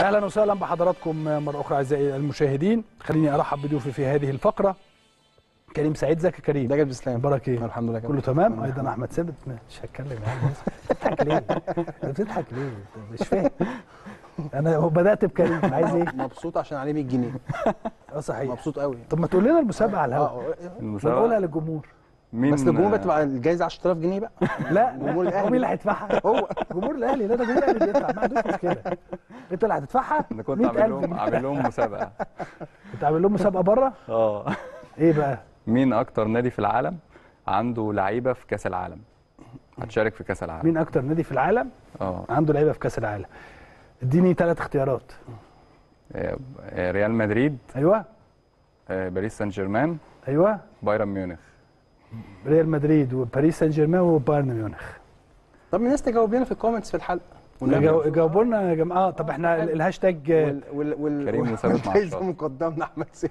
اهلا وسهلا بحضراتكم مره اخرى اعزائي المشاهدين. خليني ارحب بضيوفي في هذه الفقره كريم سعيد زكي. كريم ده جاب بسلام بركه ايه؟ الحمد لله كله تمام. ايضا احمد ثابت. مش هتكلم يعني. بتضحك ليه؟ بتضحك ليه؟ مش فاهم. انا بدات بكريم. عايز ايه؟ مبسوط عشان عليه 100 جنيه. صحيح مبسوط قوي. طب ما تقول لنا المسابقه على الهواء ونقولها للجمهور. بس الجمهور بتبقى الجايزه 10000 جنيه بقى. لا الجمهور الاهلي. هو مين اللي هيدفعها؟ هو جمهور الاهلي. لا ده جمهور الاهلي بيدفع، ما عندوش مشكله. انت اللي هتدفعها. انا كنت عامل لهم مسابقه. كنت عامل لهم مسابقه بره؟ اه. ايه بقى؟ مين اكتر نادي في العالم عنده لعيبه في كاس العالم؟ هتشارك في كاس العالم. مين اكتر نادي في العالم عنده لعيبه في كاس العالم؟ اديني 3 اختيارات. ريال مدريد. ايوه. باريس سان جيرمان. ايوه. بايرن ميونخ. ريال مدريد وباريس سان جيرمان وبايرن ميونخ. طب الناس تجاوب لنا في الكومنتس في الحلقه. جاوبوا لنا يا جماعه. طب احنا الهاشتاج كريم وثابت معشر مقدمنا احمد سيد.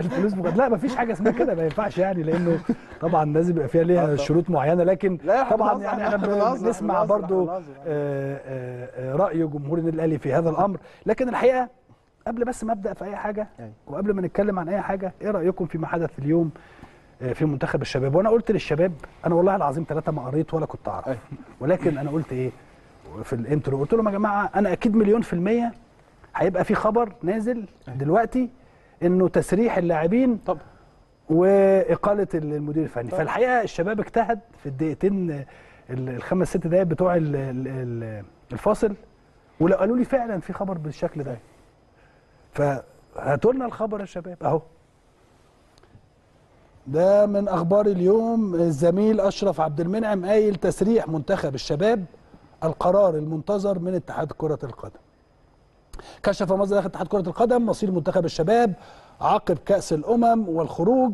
الفلوس لا مفيش حاجه اسمها كده، ما ينفعش يعني، لانه طبعا لازم يبقى فيها ليها شروط معينه، لكن طبعا يعني احنا بنسمع برضو راي جمهور النادي الاهلي في هذا الامر. لكن الحقيقه قبل بس ما ابدا في اي حاجه وقبل ما نتكلم عن اي حاجه، ايه رايكم فيما حدث اليوم في منتخب الشباب؟ وانا قلت للشباب، انا والله العظيم 3 ما قريت ولا كنت اعرف، ولكن انا قلت ايه في الانترو، قلت لهم يا جماعه انا اكيد 100% هيبقى في خبر نازل دلوقتي انه تسريح اللاعبين طبعا واقاله المدير الفني. فالحقيقه الشباب اجتهد في الدقيقتين الخمس ست دقائق بتوع الفاصل، ولو قالوا لي فعلا في خبر بالشكل ده، فهاتوا لنا الخبر يا شباب اهو. ده من اخبار اليوم. الزميل اشرف عبد المنعم قايل تسريح منتخب الشباب القرار المنتظر من اتحاد كره القدم. كشف مصدر داخل اتحاد كرة القدم مصير منتخب الشباب عقب كأس الأمم والخروج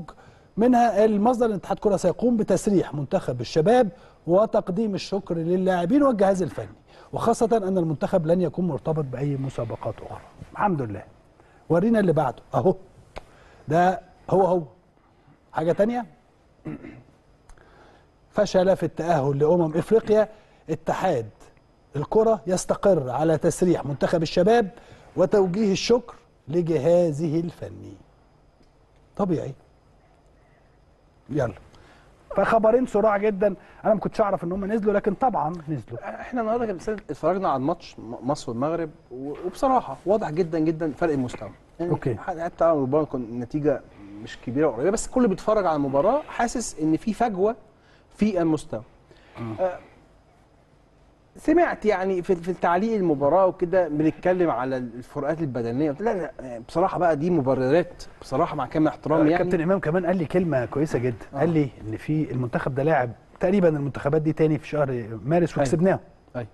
منها. المصدر أن اتحاد كرة سيقوم بتسريح منتخب الشباب وتقديم الشكر للاعبين والجهاز الفني، وخاصة أن المنتخب لن يكون مرتبط بأي مسابقات أخرى. الحمد لله. ورينا اللي بعده أهو. ده هو حاجة تانية. فشل في التأهل لأمم إفريقيا، اتحاد الكرة يستقر على تسريح منتخب الشباب وتوجيه الشكر لجهازه الفني. طبيعي. يلا. فخبرين سراع جدا، انا ما كنتش اعرف ان هم نزلوا، لكن طبعا نزلوا. احنا النهارده اتفرجنا على ماتش مصر والمغرب، وبصراحه واضح جدا جدا فرق المستوى. يعني اوكي. حتى ربما النتيجه مش كبيره وقريبه، بس كل بيتفرج على المباراه حاسس ان في فجوه في المستوى. سمعت يعني في تعليق المباراه وكده بنتكلم على الفروقات البدنيه. لا بصراحه بقى دي مبررات بصراحه، مع كامل احترامي. يعني كابتن امام كمان قال لي كلمه كويسه جدا. قال لي ان في المنتخب ده لاعب تقريبا المنتخبات دي تاني في شهر مارس وكسبناهم. ايوه.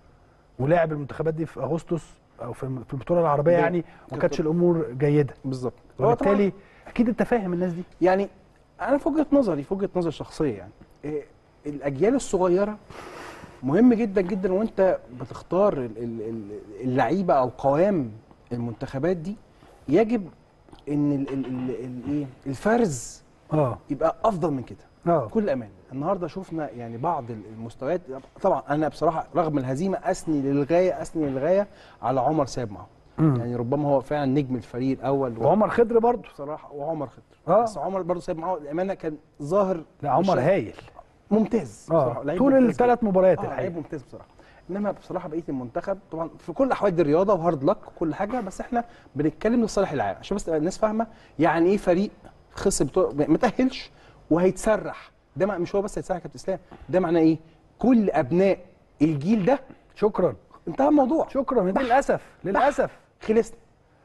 ولاعب المنتخبات دي في اغسطس او في البطوله العربيه يعني، وما كانتش الامور جيده. بالظبط. وبالتالي اكيد انت فاهم الناس دي. يعني انا في وجهه نظري، في وجهه نظر شخصيه يعني، الاجيال الصغيره مهم جدا جدا، وانت بتختار اللعيبه او قوام المنتخبات دي يجب ان الايه الفرز يبقى افضل من كده. بكل امان النهارده شفنا يعني بعض المستويات. طبعا انا بصراحه رغم الهزيمه اثني للغايه على عمر ساب معه، يعني ربما هو فعلا نجم الفريق الاول، وعمر خضر برضه بصراحه، وعمر خضر بس عمر برضه ساب معه الامانه، كان ظاهر. لا عمر هايل ممتاز بصراحه طول الثلاث مباريات. لعيب ممتاز بصراحه. انما بصراحه بقيه المنتخب طبعا في كل احوال دي رياضه وهارد لك وكل حاجه، بس احنا بنتكلم لصالح العالم عشان بس الناس فاهمه يعني ايه فريق خسر ما تاهلش وهيتسرح. ده مش هو بس هيتسرح يا كابتن اسلام، ده معناه ايه؟ كل ابناء الجيل ده شكرا انتهى الموضوع. شكرا للاسف خلصنا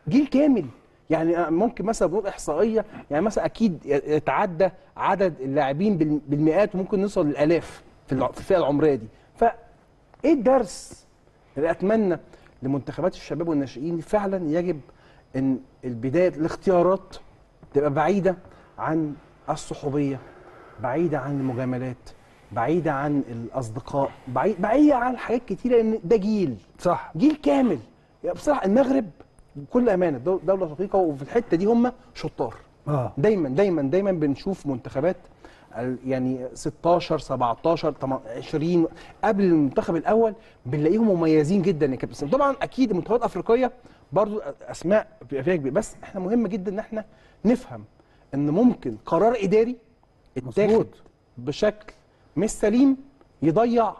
جيل كامل. يعني ممكن مثلا بنقول احصائيه، يعني مثلا اكيد يتعدى عدد اللاعبين بالمئات وممكن نوصل للالاف في الفئه العمريه دي. فايه الدرس اللي اتمنى لمنتخبات الشباب والناشئين؟ فعلا يجب ان البدايه الاختيارات تبقى بعيده عن الصحوبيه، بعيده عن المجاملات، بعيده عن الاصدقاء، بعيده عن حاجات كتيره، ان ده جيل صح، جيل كامل. يعني بصراحه المغرب بكل امانه دوله شقيقه، وفي الحته دي هم شطار. دايما بنشوف منتخبات يعني 16 17 20 قبل المنتخب الاول بنلاقيهم مميزين جدا يا كابتن سامي. طبعا اكيد المنتخبات الافريقيه برضو اسماء بيبقى فيها كبير، بس احنا مهم جدا ان احنا نفهم ان ممكن قرار اداري اتاخد بشكل مش سليم يضيع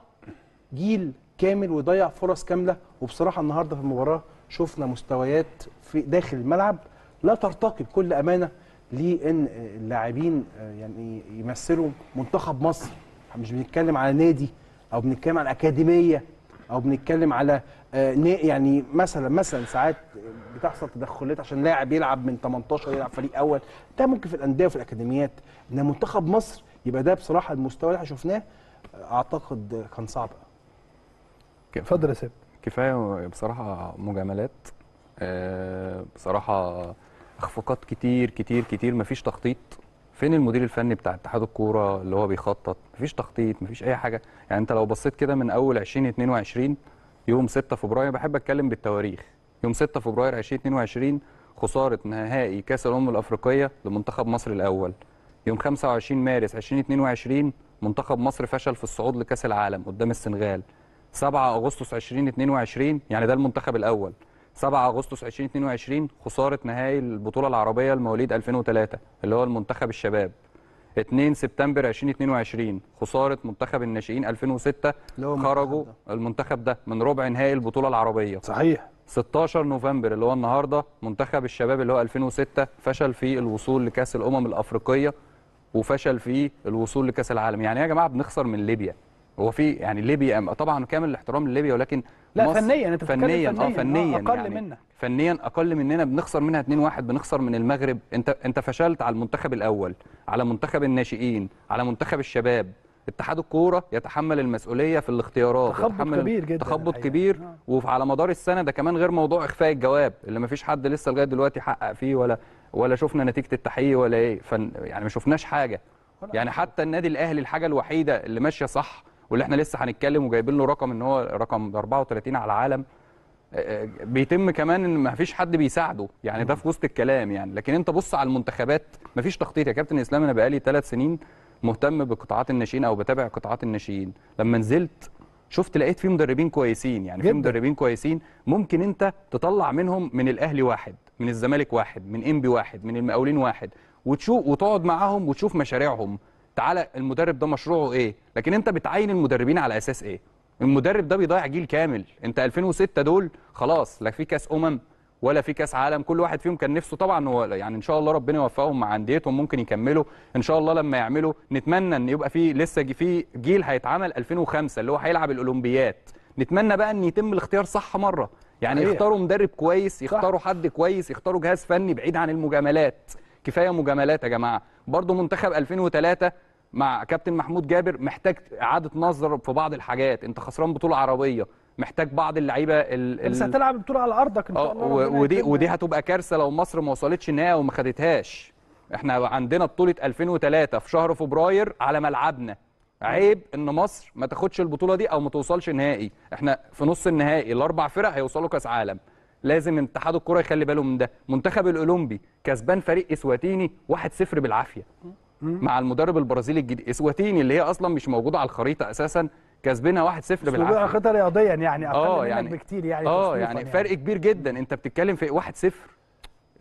جيل كامل ويضيع فرص كامله. وبصراحه النهارده في المباراه شفنا مستويات في داخل الملعب لا ترتقي بكل امانه، لان اللاعبين يعني يمثلوا منتخب مصر، مش بنتكلم على نادي او بنتكلم على اكاديميه او بنتكلم على يعني مثلا ساعات بتحصل تدخلات عشان لاعب يلعب من 18 يلعب فريق اول، ده ممكن في الانديه وفي الاكاديميات، ان منتخب مصر يبقى ده بصراحه المستوى اللي احنا شفناه اعتقد كان صعب. اتفضل يا سيد. كفايه بصراحه مجاملات، بصراحه اخفاقات كتير كتير كتير، مفيش تخطيط. فين المدير الفني بتاع اتحاد الكوره اللي هو بيخطط؟ مفيش تخطيط، مفيش اي حاجه. يعني انت لو بصيت كده من اول 2022 يوم 6 فبراير، بحب اتكلم بالتواريخ، يوم 6 فبراير 2022 خساره نهائي كاس الامم الافريقيه لمنتخب مصر الاول. يوم 25 مارس 2022 منتخب مصر فشل في الصعود لكاس العالم قدام السنغال. 7 اغسطس 2022 يعني ده المنتخب الاول. 7 اغسطس 2022 خساره نهائي البطوله العربيه المواليد 2003 اللي هو المنتخب الشباب. 2 سبتمبر 2022 خساره منتخب الناشئين 2006، خرجوا المنتخب ده من ربع نهائي البطوله العربيه. صحيح. 16 نوفمبر اللي هو النهارده منتخب الشباب اللي هو 2006 فشل في الوصول لكاس الامم الافريقيه وفشل في الوصول لكاس العالم. يعني يا جماعه بنخسر من ليبيا، هو في يعني ليبيا طبعا كامل الاحترام لليبيا، ولكن لا فنيا انت بتتكلم فنيا اقل يعني منا، فنيا اقل مننا، بنخسر منها 2-1، بنخسر من المغرب. انت فشلت على المنتخب الاول، على منتخب الناشئين، على منتخب الشباب. اتحاد الكوره يتحمل المسؤوليه في الاختيارات، تخبط كبير جدا، تخبط كبير. وعلى مدار السنه ده كمان، غير موضوع اخفاء الجواب اللي ما فيش حد لسه لغايه دلوقتي حقق فيه، ولا شفنا نتيجه التحقيق ولا ايه، يعني ما شفناش حاجه. يعني حتى النادي الاهلي الحاجه الوحيده اللي ماشيه صح واللي احنا لسه هنتكلم وجايبين له رقم ان هو رقم 34 على العالم، بيتم كمان ان ما فيش حد بيساعده، يعني ده في وسط الكلام يعني. لكن انت بص على المنتخبات، ما فيش تخطيط يا كابتن اسلام. انا بقالي 3 سنين مهتم بقطاعات الناشئين او بتابع قطاعات الناشئين، لما نزلت شفت لقيت في مدربين كويسين، يعني في مدربين كويسين ممكن انت تطلع منهم، من الاهلي واحد، من الزمالك واحد، من انبي واحد، من المقاولين واحد، وتشوف وتقعد معاهم وتشوف مشاريعهم، تعالى المدرب ده مشروعه ايه. لكن انت بتعين المدربين على اساس ايه؟ المدرب ده بيضيع جيل كامل. انت 2006 دول خلاص، لا في كاس ولا في كاس عالم، كل واحد فيهم كان نفسه طبعا، هو يعني ان شاء الله ربنا يوفقهم مع انديتهم، ممكن يكملوا ان شاء الله لما يعملوا. نتمنى ان يبقى في لسه في جيل هيتعمل 2005 اللي هو هيلعب الاولمبيات، نتمنى بقى ان يتم الاختيار صح مره، يعني يختاروا مدرب كويس، يختاروا حد كويس، يختاروا جهاز فني بعيد عن المجاملات. كفايه مجاملات يا جماعه. برضه منتخب 2003 مع كابتن محمود جابر محتاج اعاده نظر في بعض الحاجات. انت خسران بطوله عربيه، محتاج بعض اللعيبه بس هتلعب البطوله على ارضك ان شاء الله، ودي هتبقى كارثه لو مصر ما وصلتش النهائي وما خدتهاش. احنا عندنا بطوله 2003 في شهر فبراير على ملعبنا، عيب ان مصر ما تاخدش البطوله دي او ما توصلش نهائي. احنا في نص النهائي، الاربع فرق هيوصلوا كاس عالم، لازم اتحاد الكره يخلي باله من ده. منتخب الاولمبي كسبان فريق اسواتيني 1-0 بالعافيه مع المدرب البرازيلي الجديد، اسواتيني اللي هي اصلا مش موجوده على الخريطه اساسا، كسبينها 1-0 بالعافيه. موضوع خطر رياضيا يعني، اقل منك بكتير يعني، يعني فرق كبير جدا. انت بتتكلم في 1-0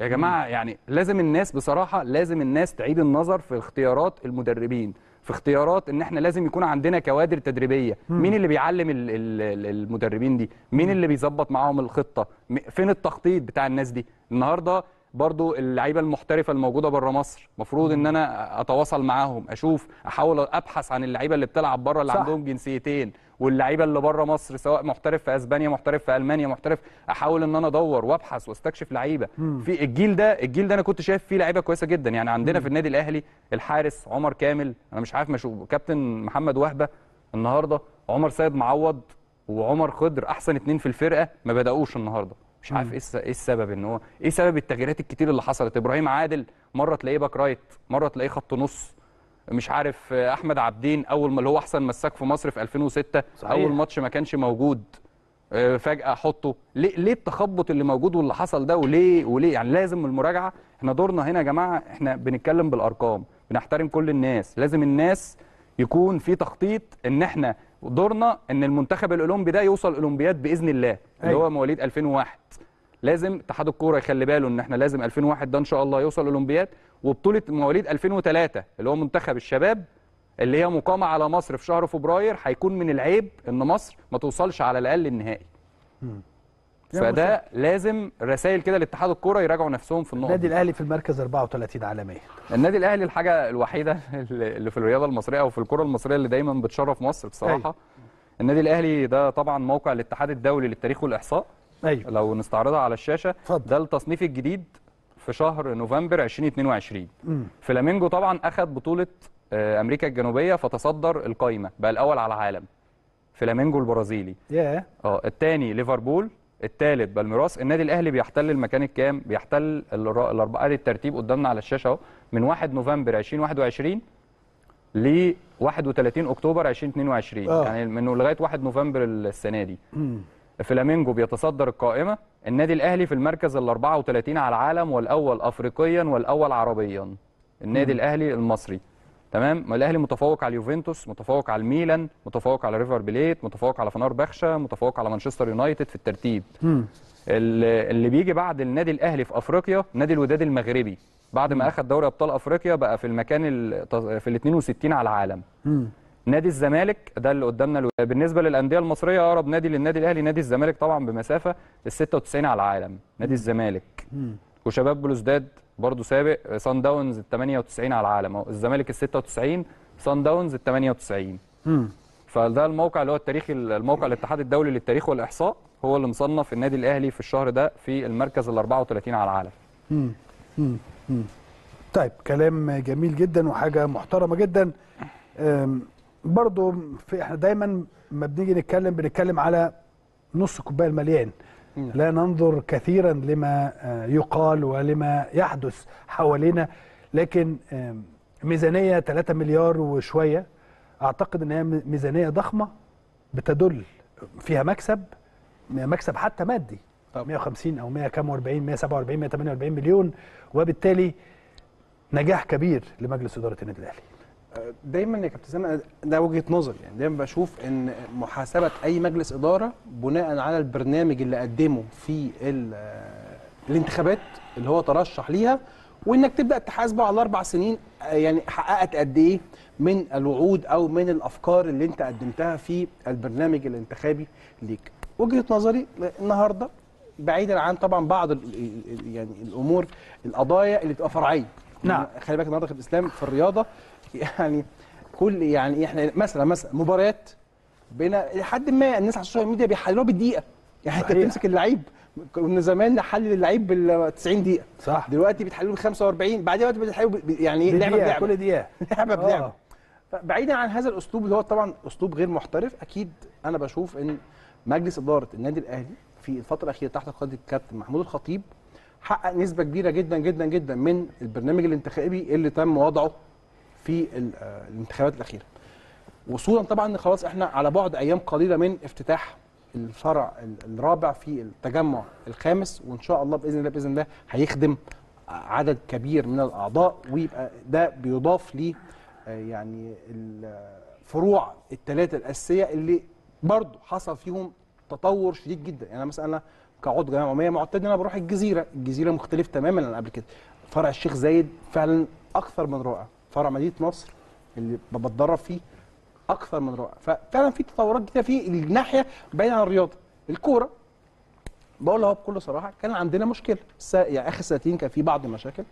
يا جماعه. يعني لازم الناس بصراحه، لازم الناس تعيد النظر في اختيارات المدربين، في اختيارات ان احنا لازم يكون عندنا كوادر تدريبيه. مين اللي بيعلم المدربين دي؟ مين اللي بيظبط معاهم الخطه؟ فين التخطيط بتاع الناس دي؟ النهارده برضو اللعيبه المحترفه الموجوده بره مصر، المفروض ان انا اتواصل معاهم، اشوف، احاول ابحث عن اللعيبه اللي بتلعب بره، اللي عندهم جنسيتين، واللعيبه اللي بره مصر سواء محترف في اسبانيا، محترف في المانيا، محترف، احاول ان انا ادور وابحث واستكشف لعيبه في الجيل ده انا كنت شايف فيه لعيبه كويسه جدا. يعني عندنا في النادي الاهلي الحارس عمر كامل، انا مش عارف، كابتن محمد وهبة النهارده، عمر سيد معوض وعمر خضر احسن 2 في الفرقه، ما بداوش النهارده، مش عارف ايه السبب، ان هو ايه سبب التغييرات الكتير اللي حصلت. ابراهيم عادل مره تلاقيه باك رايت، مره تلاقيه خط نص، مش عارف. احمد عبدين اول ما اللي هو احسن مساك في مصر في 2006، صحيح. اول ماتش ما كانش موجود، فجاه حطه. ليه التخبط اللي موجود واللي حصل ده؟ وليه يعني لازم المراجعه. احنا دورنا هنا يا جماعه، احنا بنتكلم بالارقام، بنحترم كل الناس، لازم الناس يكون في تخطيط ان احنا دورنا ان المنتخب الاولمبي ده يوصل اولمبياد باذن الله. أيوة. اللي هو مواليد 2001 لازم اتحاد الكوره يخلي باله ان احنا لازم 2001 ده ان شاء الله يوصل اولمبياد، وبطوله مواليد 2003 اللي هو منتخب الشباب اللي هي مقامه على مصر في شهر فبراير، هيكون من العيب ان مصر ما توصلش على الاقل النهائي. فده لازم رسائل كده لاتحاد الكوره يراجعوا نفسهم في النقطه. النادي الاهلي في المركز 34 عالميا. النادي الاهلي الحاجه الوحيده اللي في الرياضه المصريه او في الكره المصريه اللي دايما بتشرف مصر بصراحه. أيوة. النادي الاهلي ده طبعا موقع الاتحاد الدولي للتاريخ والاحصاء. أيوة. لو نستعرضها على الشاشه. فضل. ده التصنيف الجديد في شهر نوفمبر 2022. فلامينجو طبعا اخذ بطوله امريكا الجنوبيه فتصدر القايمه، بقى الاول على العالم. فلامينجو البرازيلي. الثاني ليفربول، الثالث بالميراس. النادي الاهلي بيحتل المكان الكام؟ بيحتل الاربعه الترتيب قدامنا على الشاشه اهو، من 1 نوفمبر 2021 ل 31 اكتوبر 2022. يعني من لغايه 1 نوفمبر السنه دي. فلامينجو بيتصدر القائمه. النادي الاهلي في المركز ال 34 على العالم، والاول افريقيا والاول عربيا. النادي الاهلي المصري. تمام. الاهلي متفوق على اليوفنتوس، متفوق على الميلان، متفوق على ريفر بليت، متفوق على فنربخشة، متفوق على مانشستر يونايتد في الترتيب. اللي بيجي بعد النادي الاهلي في افريقيا نادي الوداد المغربي، بعد ما اخذ دوري ابطال افريقيا بقى في المكان في ال 62 على العالم. نادي الزمالك ده اللي قدامنا. بالنسبه للانديه المصريه اقرب نادي للنادي الاهلي نادي الزمالك طبعا بمسافه ال 96 على العالم، نادي الزمالك. وشباب بلوزداد برضه سابق صن داونز ال 98 على العالم اهو، الزمالك ال 96 صن داونز ال 98. فده الموقع اللي هو التاريخي، الموقع الاتحاد الدولي للتاريخ والاحصاء هو اللي مصنف النادي الاهلي في الشهر ده في المركز ال 34 على العالم. طيب، كلام جميل جدا وحاجه محترمه جدا. برضه احنا دايما ما بنيجي نتكلم بنتكلم على نص كوبايه المليان، لا ننظر كثيرا لما يقال ولما يحدث حوالينا، لكن ميزانية 3 مليار وشوية أعتقد أنها ميزانية ضخمة بتدل فيها مكسب حتى مادي. طب. 150 أو 100 كام و40 147 148 مليون، وبالتالي نجاح كبير لمجلس إدارة النادي الأهلي. دايما يا كابتن سامي ده وجهه نظري، يعني دايما بشوف ان محاسبه اي مجلس اداره بناء على البرنامج اللي قدمه في الانتخابات اللي هو ترشح ليها، وانك تبدا تحاسبه على 4 سنين، يعني حققت قد ايه من الوعود او من الافكار اللي انت قدمتها في البرنامج الانتخابي ليك. وجهه نظري النهارده بعيدا عن طبعا بعض يعني الامور القضايا اللي بتبقى فرعيه. نعم. خلي بالك النهارده في الاسلام في الرياضه يعني كل يعني احنا مثلا مباريات بين لحد ما الناس على السوشيال ميديا بيحللوها بالدقيقه، يعني انت بتمسك اللعيب. كنا زمان نحلل اللعيب بال 90 دقيقه. صح. دلوقتي بتحللوه ب 45، بعدين بتحللوه يعني لعبه بلعبه كل دقيقه لعبه بلعبه. فبعيدا عن هذا الاسلوب اللي هو طبعا اسلوب غير محترف، اكيد انا بشوف ان مجلس اداره النادي الاهلي في الفتره الاخيره تحت قياده الكابتن محمود الخطيب حقق نسبه كبيره جدا جدا جدا من البرنامج الانتخابي اللي تم وضعه في الانتخابات الاخيره، وصولا طبعا خلاص احنا على بعد ايام قليله من افتتاح الفرع الرابع في التجمع الخامس، وان شاء الله باذن الله هيخدم عدد كبير من الاعضاء، ويبقى ده بيضاف ليه يعني الفروع الثلاثه الاساسيه اللي برضو حصل فيهم تطور شديد جدا. يعني مثلا انا كعضو جمعيه عموميه معتاد انا بروح الجزيره مختلف تماما عن قبل كده. فرع الشيخ زايد فعلا اكثر من رائع، فرع مدينه نصر اللي بتدرب فيه اكثر من رائع. ففعلا في تطورات جديده في الناحيه بعيد عن الرياضه. الكوره بقول اهو بكل صراحه كان عندنا مشكله يعني اخر سنتين كان في بعض المشاكل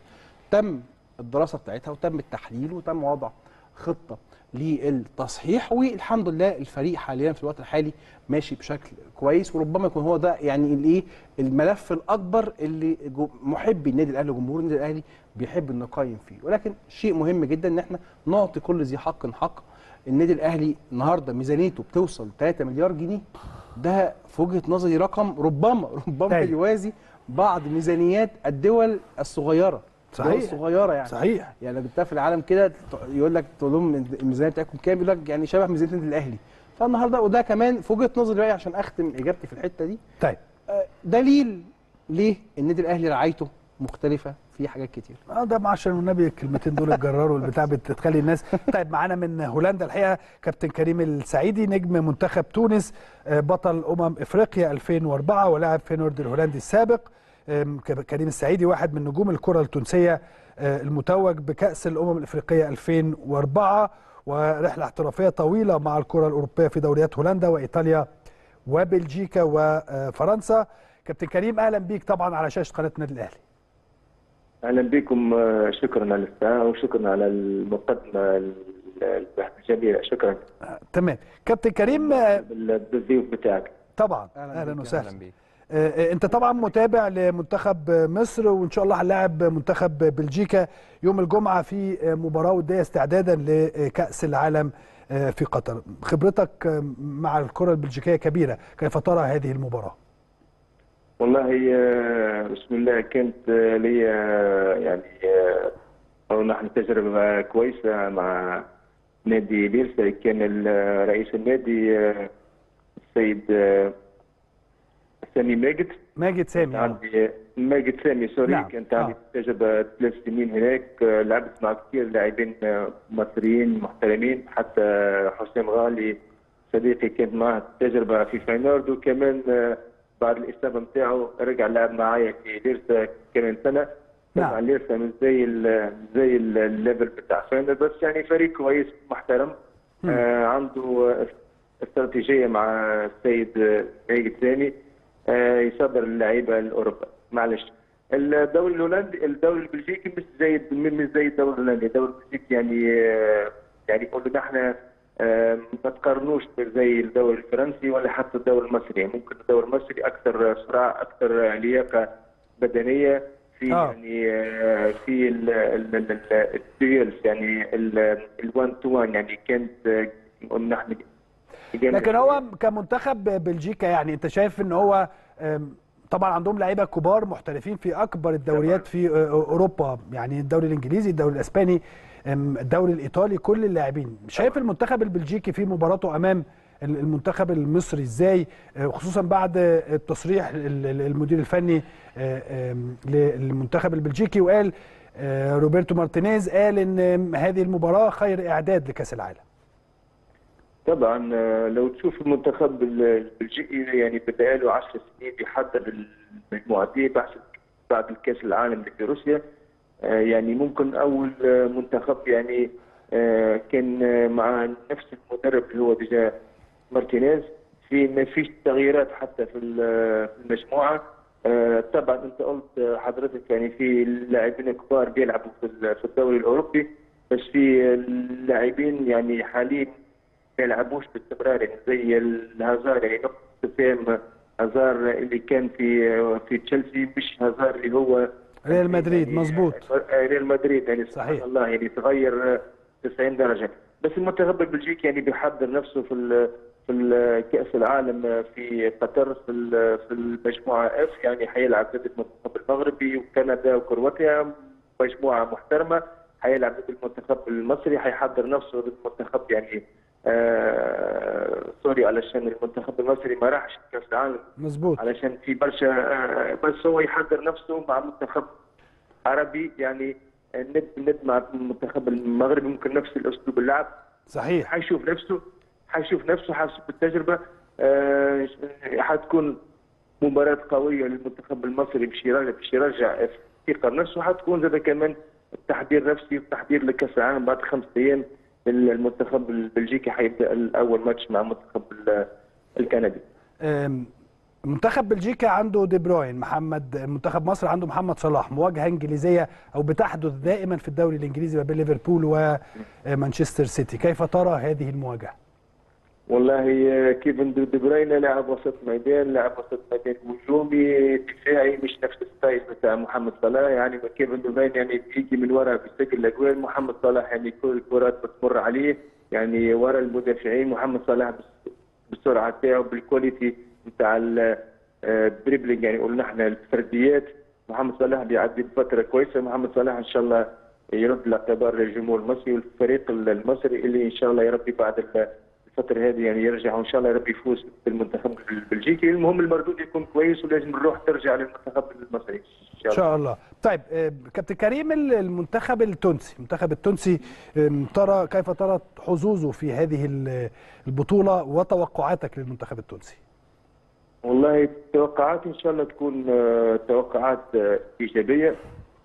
تم الدراسه بتاعتها وتم التحليل وتم وضع خطه للتصحيح، والحمد لله الفريق حاليا في الوقت الحالي ماشي بشكل كويس، وربما يكون هو ده يعني الايه الملف الاكبر اللي محبي النادي الاهلي وجمهور النادي الاهلي بيحب ان نقيم فيه. ولكن شيء مهم جدا ان احنا نعطي كل ذي حق حق. النادي الاهلي النهارده ميزانيته بتوصل 3 مليار جنيه، ده في وجهه نظري رقم ربما يوازي بعض ميزانيات الدول الصغيره. صحيح. صغيره يعني. صحيح. يعني بتلاقي في العالم كده يقول لك تقول لهم الميزانيه بتاعتكم كام، يقول لك يعني شبه ميزانيه النادي الاهلي. فالنهارده وده كمان في وجهه نظري بقى عشان اختم اجابتي في الحته دي. طيب. دليل ليه النادي الاهلي رعايته مختلفه في حاجات كتير. ده عشان النبي الكلمتين دول اتجرروا البتاع بتخلي الناس. طيب معانا من هولندا الحقيقه كابتن كريم السعيدي نجم منتخب تونس بطل افريقيا 2004 ولاعب فينورد الهولندي السابق. كريم السعيدي واحد من نجوم الكره التونسيه المتوج بكاس الافريقيه 2004 ورحله احترافيه طويله مع الكره الاوروبيه في دوريات هولندا وايطاليا وبلجيكا وفرنسا. كابتن كريم اهلا بيك طبعا على شاشه قناه النادي الاهلي. اهلا بكم، شكرا على الاستدعاء وشكرا على المقدمه الجميله، شكرا. تمام كابتن كريم بالضيوف بتاعك. طبعا اهلا وسهلا بيك. انت طبعا متابع لمنتخب مصر وان شاء الله هنلاعب منتخب بلجيكا يوم الجمعه في مباراه وديه استعدادا لكاس العالم في قطر. خبرتك مع الكره البلجيكيه كبيره، كيف ترى هذه المباراه؟ والله بسم الله كانت لي نحن تجربه كويسه مع نادي بيرسا. كان رئيس النادي السيد سامي ماجد سامي سوري. نعم. كانت عندي تجربه 3 سنين هناك، لعبت مع كثير لاعبين مصريين محترمين، حتى حسام غالي صديقي كانت معه تجربه في فاينورد، وكمان بعد الاصابه نتاعو رجع لعب معايا في ليرسا كمان سنه. طبعا ليرسا مش زي الليفل بتاع فاينورد، بس يعني فريق كويس محترم عنده استراتيجيه مع السيد ماجد سامي يصدر اللعيبه لاوروبا. معلش الدوري الهولندي الدوري البلجيكي مش زي الدوري الهولندي. الدوري البلجيكي يعني قلنا نحن ما تقارنوش زي الدوري الفرنسي ولا حتى الدوري المصري. ممكن الدوري المصري اكثر سرعه، اكثر لياقه بدنيه في في الديولز يعني الوان تو وان يعني كانت نحن. لكن هو كمنتخب بلجيكا يعني انت شايف ان هو طبعا عندهم لعيبه كبار محترفين في اكبر الدوريات في اوروبا، يعني الدوري الانجليزي، الدوري الاسباني، الدوري الايطالي، كل اللاعبين. شايف المنتخب البلجيكي في مباراته امام المنتخب المصري ازاي، خصوصا بعد التصريح المدير الفني للمنتخب البلجيكي وقال روبيرتو مارتينيز قال ان هذه المباراه خير اعداد لكاس العالم؟ طبعا لو تشوف المنتخب البلجيكي يعني بقاله 10 سنين بيحضر المجموعه دي بعد الكاس العالم في روسيا. يعني ممكن اول منتخب يعني كان مع نفس المدرب اللي هو ديجا مارتينيز، في ما فيش تغييرات حتى في المجموعه. طبعا انت قلت حضرتك يعني في لاعبين كبار بيلعبوا في الدوري الاوروبي، بس في لاعبين يعني حاليا ما يلعبوش باستمرار، يعني زي الهازار. يعني نقطة استفهام هازار اللي كان في تشيلسي، مش هازار اللي هو ريال مدريد. يعني مظبوط ريال مدريد يعني صحيح. سبحان الله يعني تغير 90 درجة. بس المنتخب البلجيكي يعني بيحضر نفسه في كأس العالم في قطر في المجموعة اف، يعني هيلعب ضد المنتخب المغربي وكندا وكرواتيا، مجموعة محترمة. هيلعب ضد المنتخب المصري، هيحضر نفسه ضد المنتخب يعني سوري، علشان المنتخب المصري ما راحش كاس العالم. مظبوط. علشان في برشا بس هو يحضر نفسه مع منتخب عربي، يعني ند مع المنتخب المغربي ممكن نفس الاسلوب اللعب. صحيح. حيشوف نفسه حاسس بالتجربه. حتكون مباراه قويه للمنتخب المصري، مش يرجع ثقه نفسه. حتكون زاد كمان التحضير نفسي والتحضير لكاس العالم. بعد 5 ايام المنتخب البلجيكي هيبدا الاول ماتش مع المنتخب الكندي. منتخب بلجيكا عنده دي بروين، منتخب مصر عنده محمد صلاح. مواجهه انجليزيه او بتحدث دائما في الدوري الانجليزي ما بين ليفربول ومانشستر سيتي، كيف ترى هذه المواجهه؟ والله كيفن دي بروين لاعب وسط ميدان هجومي دفاعي، مش نفس الستايل بتاع محمد صلاح. يعني كيفن دي بروين يعني بيجي من ورا بيسجل الاجوال، محمد صلاح يعني كل الكرات بتمر عليه يعني ورا المدافعين. محمد صلاح بالسرعه بتاعه بالكواليتي بتاع الدريبلينج يعني قلنا احنا الفرديات. محمد صلاح بيعدي بفتره كويسه. محمد صلاح ان شاء الله يرد الاعتبار للجمهور المصري والفريق المصري، اللي ان شاء الله يربي بعد الفترة هذه يعني يرجع وان شاء الله يا رب يفوز بالمنتخب البلجيكي. المهم المردود يكون كويس ولازم الروح ترجع للمنتخب المصري ان شاء الله. طيب كابتن كريم، المنتخب التونسي ترى كيف ترى حظوظه في هذه البطولة وتوقعاتك للمنتخب التونسي؟ والله التوقعات ان شاء الله تكون توقعات ايجابية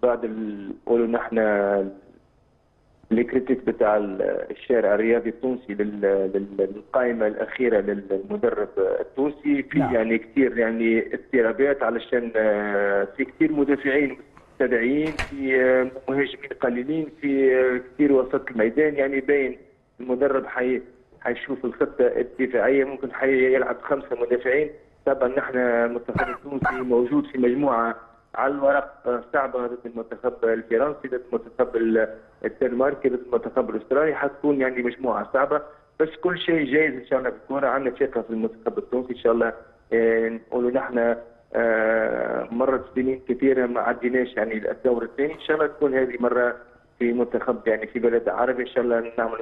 بعد نقولوا نحن الكريتيك بتاع الشارع الرياضي التونسي للقائمه الاخيره للمدرب التونسي في لا. يعني كثير يعني اضطرابات علشان في كثير مدافعين مستدعيين، في مهاجمين قليلين، في كثير وسط الميدان، يعني باين المدرب حيشوف الخطه الدفاعيه، ممكن حيلعب 5 مدافعين. طبعا نحن المنتخب التونسي موجود في مجموعه على الورق صعبه ضد المنتخب الفرنسي، ضد المنتخب الدنماركي، ضد المنتخب الاسترالي، حتكون يعني مجموعه صعبه، بس كل شيء جايز ان شاء الله بالكوره. عندنا ثقه في المنتخب التونسي ان شاء الله، نقولوا نحن مرت سنين كثيره ما عديناش يعني الدور الثاني، ان شاء الله تكون هذه مره في منتخب يعني في بلد عربي، ان شاء الله نعمل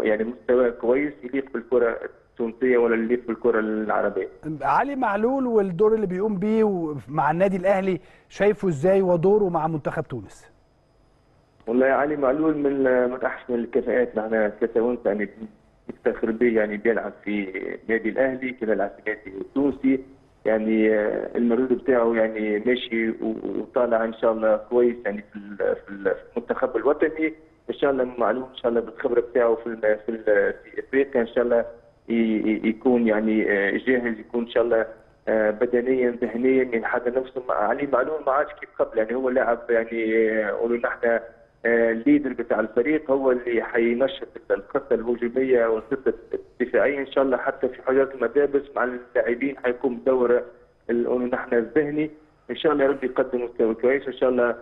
يعني مستوى كويس يليق بالكره التونسيه ولا اللي في الكره العربيه. علي معلول والدور اللي بيقوم بيه مع النادي الاهلي شايفه ازاي ودوره مع منتخب تونس؟ والله علي معلول من احسن الكفاءات معنا كتونس، يعني نفتخر به، يعني بيلعب في النادي الاهلي كده، بيلعب في النادي التونسي، يعني المردود بتاعه يعني ماشي وطالع ان شاء الله كويس يعني في المنتخب الوطني ان شاء الله. معلول ان شاء الله بالخبره بتاعه في افريقيا ان شاء الله يكون يعني جاهز، يكون ان شاء الله بدنيا ذهنيا ينحدى نفسه. علي معلول ما عادش كيف قبل، يعني هو لاعب يعني قولوا نحن الليدر بتاع الفريق، هو اللي حينشط الخطه الهجوميه والخطه الدفاعيه ان شاء الله، حتى في حجرات المدابس مع اللاعبين حيقوم بدور قولوا نحن الذهني ان شاء الله. يا رب يقدم مستوى كويس ان شاء الله،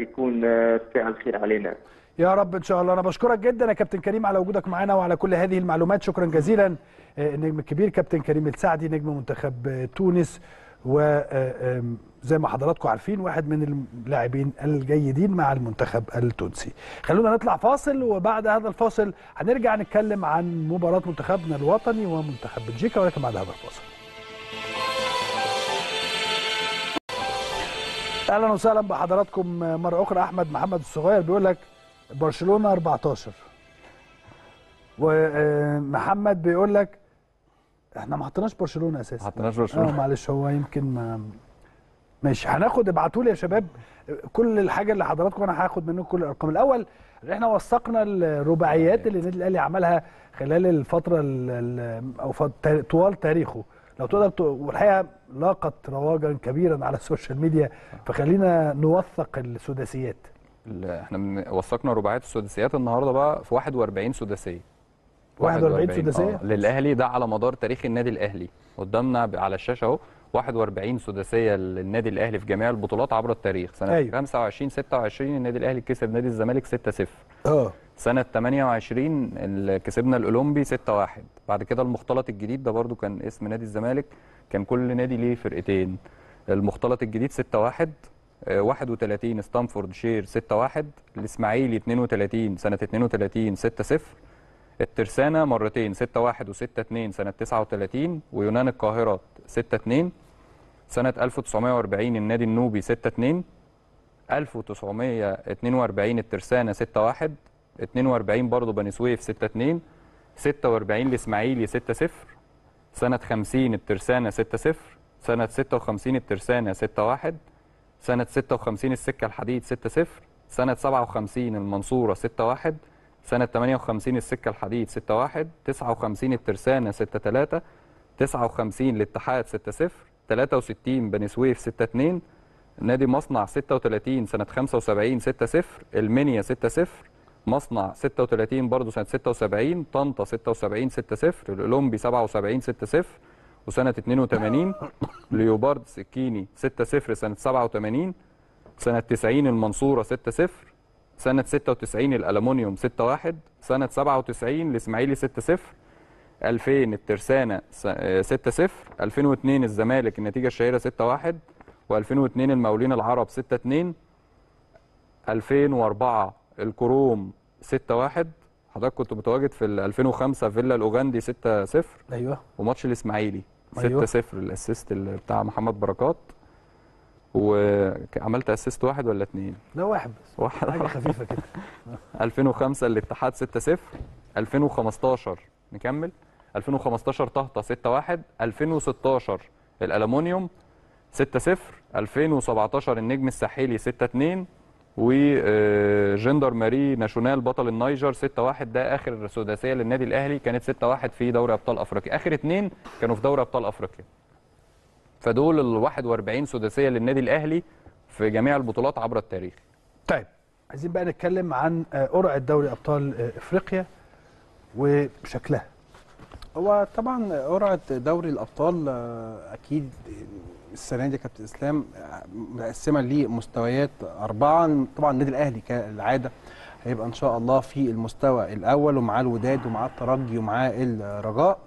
يكون فاعل خير علينا يا رب ان شاء الله. انا بشكرك جدا يا كابتن كريم على وجودك معنا وعلى كل هذه المعلومات، شكرا جزيلا. النجم الكبير كابتن كريم السعيدي نجم منتخب تونس، وزي ما حضراتكم عارفين واحد من اللاعبين الجيدين مع المنتخب التونسي. خلونا نطلع فاصل، وبعد هذا الفاصل هنرجع نتكلم عن مباراة منتخبنا الوطني ومنتخب بلجيكا، ولكن بعد هذا الفاصل. اهلا وسهلا بحضراتكم مرة اخرى. احمد محمد الصغير بيقول لك برشلونة 14، ومحمد بيقول لك احنا ما حطيناش برشلونة اساسا، ما حطيناش برشلونة. معلش هو يمكن ما ماشي، هناخد ابعتوا لي يا شباب كل الحاجة اللي حضراتكم، انا هاخد منكم كل الارقام. الاول احنا وثقنا الرباعيات اللي النادي الاهلي عملها خلال الفترة او طوال تاريخه لو تقدر، والحقيقة لاقت رواجا كبيرا على السوشيال ميديا، فخلينا نوثق السداسيات. احنا وثقنا رباعيات السداسيات النهارده بقى في 41 سداسيه. 41 سداسيه للاهلي، ده على مدار تاريخ النادي الاهلي. قدامنا على الشاشه اهو 41 سداسيه للنادي الاهلي في جميع البطولات عبر التاريخ. سنه أيوه. 25 26 النادي الاهلي كسب نادي الزمالك 6-0. سنه 28 كسبنا الاولمبي 6-1. بعد كده المختلط الجديد ده برده كان اسم نادي الزمالك، كان كل نادي ليه فرقتين. المختلط الجديد 6-1، 31 ستانفورد شير 6-1، الاسماعيلي 32 سنه 32 6-0، الترسانه مرتين 6-1 و6-2 سنه 39، ويونان القاهره 6-2 سنه 1940، النادي النوبي 6-2، 1942 الترسانه 6-1، 42 برضه بني سويف 6-2، 46 الاسماعيلي 6-0، سنه 50 الترسانه 6-0، سنه 56 الترسانه 6-1، سنة 56 السكة الحديد 6-0، سنة 57 المنصورة 6-1، سنة 58 السكة الحديد 6-1، 59 الترسانة 6-3، 59 الاتحاد 6-0، 63 بني سويف 6-2، نادي مصنع 36 سنة 75 6-0، المنيا 6-0، مصنع 36 برضه سنة 76، طنطا 76 6-0، الأولمبي 77 6-0، وسنة 82 ليوبارد سكيني 6-0 سنة 87، سنة 90 المنصورة 6-0، سنة 96 الألمونيوم 6-1، سنة 97 الإسماعيلي 6-0، 2000 الترسانة 6-0، 2002 الزمالك النتيجة الشهيرة 6-1، و2002 المقاولين العرب 6-2، 2004 الكروم 6-1. حضرتك كنت متواجد في 2005 فيلا الاوغندي 6-0. ايوه. وماتش الاسماعيلي أيوه. 6-0 الاسيست بتاع محمد بركات، وعملت اسيست واحد ولا اتنين؟ لا واحد بس، واحد حاجه خفيفه كده. 2005 الاتحاد 6-0، 2015 نكمل 2015 طهطا 6-1، 2016 الالومنيوم 6-0، 2017 النجم الساحلي 6-2، وجندر ماري ناشونال بطل النيجر 6-1. ده اخر سداسيه للنادي الاهلي، كانت 6-1 في دوري ابطال افريقيا، اخر اثنين كانوا في دوري ابطال افريقيا. فدول ال 41 سداسيه للنادي الاهلي في جميع البطولات عبر التاريخ. طيب عايزين بقى نتكلم عن قرعه دوري ابطال افريقيا وشكلها. هو طبعا قرعه دوري الابطال اكيد السنه دي يا كابتن اسلام مقسمه لمستويات اربعه. طبعا النادي الاهلي كالعاده هيبقى ان شاء الله في المستوى الاول، ومعاه الوداد ومعاه الترجي ومعاه الرجاء.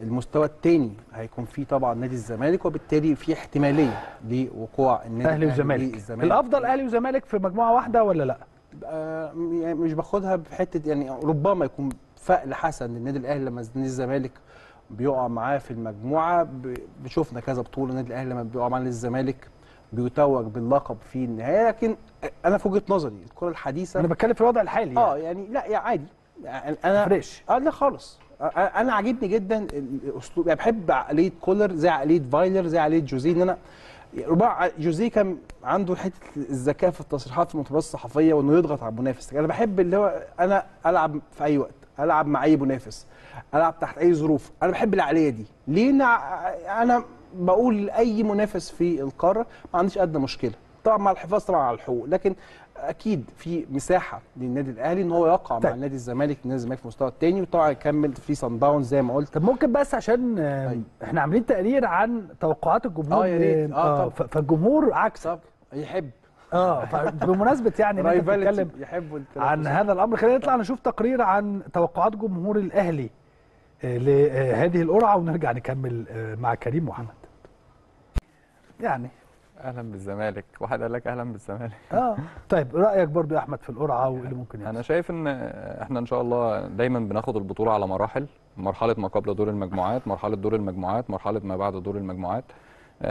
المستوى الثاني هيكون فيه طبعا نادي الزمالك، وبالتالي في احتماليه لوقوع النادي الاهلي والزمالك. الافضل اهلي وزمالك في مجموعه واحده ولا لا؟ يعني مش باخدها بحته، يعني ربما يكون فقل حسن للنادي الاهلي لما نادي الزمالك بيقع معاه في المجموعه. شفنا كذا بطوله النادي الاهلي لما بيقع مع نادي الزمالك بيتوج باللقب في النهايه. لكن انا في وجهه نظري الكره الحديثه، انا بتكلم في الوضع الحالي يعني لا يعني عادي، يعني انا فريش لا خالص. انا عاجبني جدا الاسلوب، يعني بحب عقليه كولر زي عقليه فايلر زي عقليه جوزيه. ان انا ربع جوزيه كان عنده حته الذكاء في التصريحات في المؤتمرات الصحفيه وانه يضغط على المنافس. انا بحب اللي هو انا العب في اي وقت، العب مع اي منافس، العب تحت اي ظروف. انا بحب العقليه دي ليه؟ انا بقول لاي منافس في القاره ما عنديش ادنى مشكله، طبعا مع الحفاظ طبعا على الحقوق. لكن اكيد في مساحه للنادي الاهلي ان هو يقع مع نادي الزمالك. نادي الزمالك في المستوى الثاني، وطبعا يكمل في صن داونز زي ما قلت. طب ممكن بس عشان احنا عاملين تقرير عن توقعات الجمهور فالجمهور عكسك يحب فبمناسبه يعني نتكلم عن هذا الامر. خلينا نطلع نشوف تقرير عن توقعات جمهور الاهلي لهذه القرعه، ونرجع نكمل مع كريم محمد. يعني اهلا بالزمالك، واحد قال لك اهلا بالزمالك. طيب رايك برضو يا احمد في القرعه وايه اللي ممكن يحصل؟ انا شايف ان احنا ان شاء الله دايما بناخد البطوله على مراحل، مرحله ما قبل دور المجموعات، مرحله دور المجموعات، مرحله ما بعد دور المجموعات.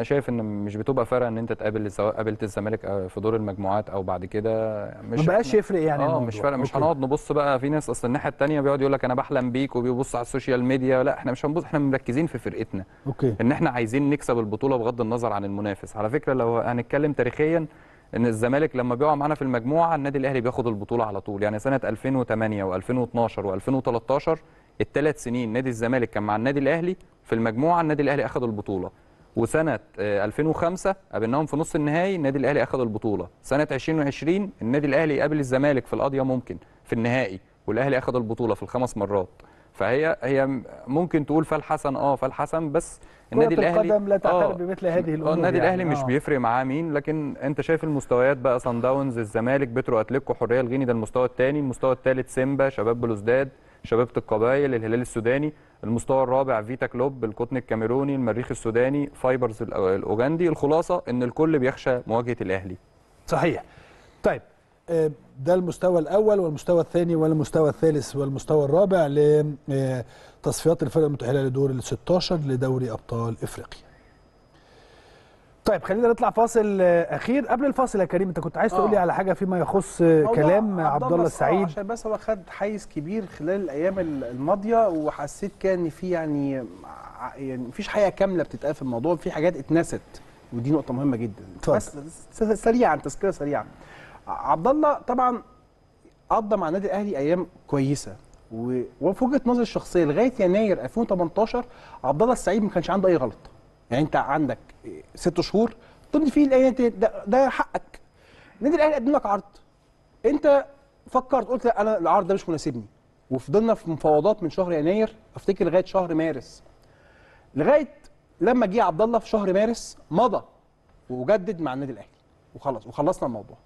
شايف ان مش بتبقى فارقه ان انت تقابل، سواء قابلت الزمالك في دور المجموعات او بعد كده، مش ما بقاش يفرق يعني الموضوع. مش فارقه، مش هنقعد نبص بقى. في ناس اصلا الناحيه الثانيه بيقعد يقول لك انا بحلم بيك وبيبص على السوشيال ميديا. لا احنا مش هنبص، احنا مركزين في فرقتنا، ان احنا عايزين نكسب البطوله بغض النظر عن المنافس. على فكره لو هنتكلم تاريخيا، ان الزمالك لما بيقع معانا في المجموعه النادي الاهلي بياخد البطوله على طول. يعني سنه 2008 و2012 و2013 الثلاث سنين نادي الزمالك كان مع النادي الاهلي في المجموعه، النادي الاهلي اخذ البطوله. وسنة 2005 قابلناهم في نص النهائي، النادي الاهلي اخذ البطولة. سنة 2020 النادي الاهلي يقابل الزمالك في القضية ممكن في النهائي، والاهلي اخذ البطولة في الخمس مرات. فهي ممكن تقول فالحسن فالحسن، بس النادي الاهلي كرة القدم لا تعترف بمثل هذه الامور. النادي الاهلي مش بيفرق معاه مين. لكن انت شايف المستويات بقى، صن داونز، الزمالك، بترو اتليكو، حرية الغيني، ده المستوى الثاني. المستوى الثالث سيمبا، شباب بلوزداد، شبابة القبائل، الهلال السوداني. المستوى الرابع فيتا كلوب، القطن الكاميروني، المريخ السوداني، فايبرز الاوغندي. الخلاصه ان الكل بيخشى مواجهه الاهلي. صحيح. طيب ده المستوى الاول، والمستوى الثاني، والمستوى الثالث، والمستوى الرابع لتصفيات الفرق المتاهله لدور ال 16 لدوري ابطال افريقيا. طيب خلينا نطلع فاصل اخير. قبل الفاصل يا كريم انت كنت عايز تقول لي على حاجه فيما يخص كلام عبد الله السعيد، عشان بس هو خد حيز كبير خلال الايام الماضيه، وحسيت كان في يعني مفيش حقيقه كامله بتتقال في الموضوع، في حاجات اتنست، ودي نقطه مهمه جدا. بس سريعا تذكره سريعه. عبد الله طبعا قضى مع النادي الاهلي ايام كويسه، وفي وجهه نظري الشخصيه لغايه يناير 2018 عبد الله السعيد ما كانش عنده اي غلط. يعني انت عندك 6 شهور تمضي فيه الايات، ده حقك. النادي الاهلي قدم لك عرض، انت فكرت قلت لا انا العرض ده مش مناسبني، وفضلنا في مفاوضات من شهر يناير افتكر لغايه شهر مارس، لغايه لما جه عبد الله في شهر مارس مضى وجدد مع النادي الاهلي وخلص، وخلصنا الموضوع.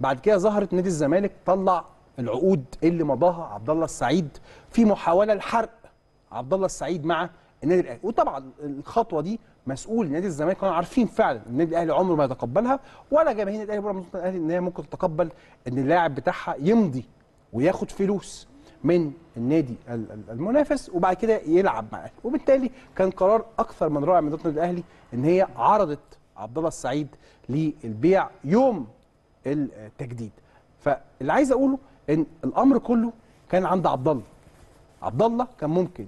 بعد كده ظهرت نادي الزمالك طلع العقود اللي مضاها عبد الله السعيد في محاوله لحرق عبد الله السعيد مع النادي الاهلي. وطبعا الخطوه دي مسؤول نادي الزمالك كانوا عارفين فعلا النادي الاهلي عمره ما يتقبلها، ولا جماهير النادي الاهلي ان هي ممكن تتقبل ان اللاعب بتاعها يمضي وياخد فلوس. من النادي المنافس وبعد كده يلعب مع الاهلي، وبالتالي كان قرار اكثر من رائع من إدارة الاهلي ان هي عرضت عبد الله السعيد للبيع يوم التجديد. فاللي عايز اقوله ان الامر كله كان عند عبد الله. عبد الله كان ممكن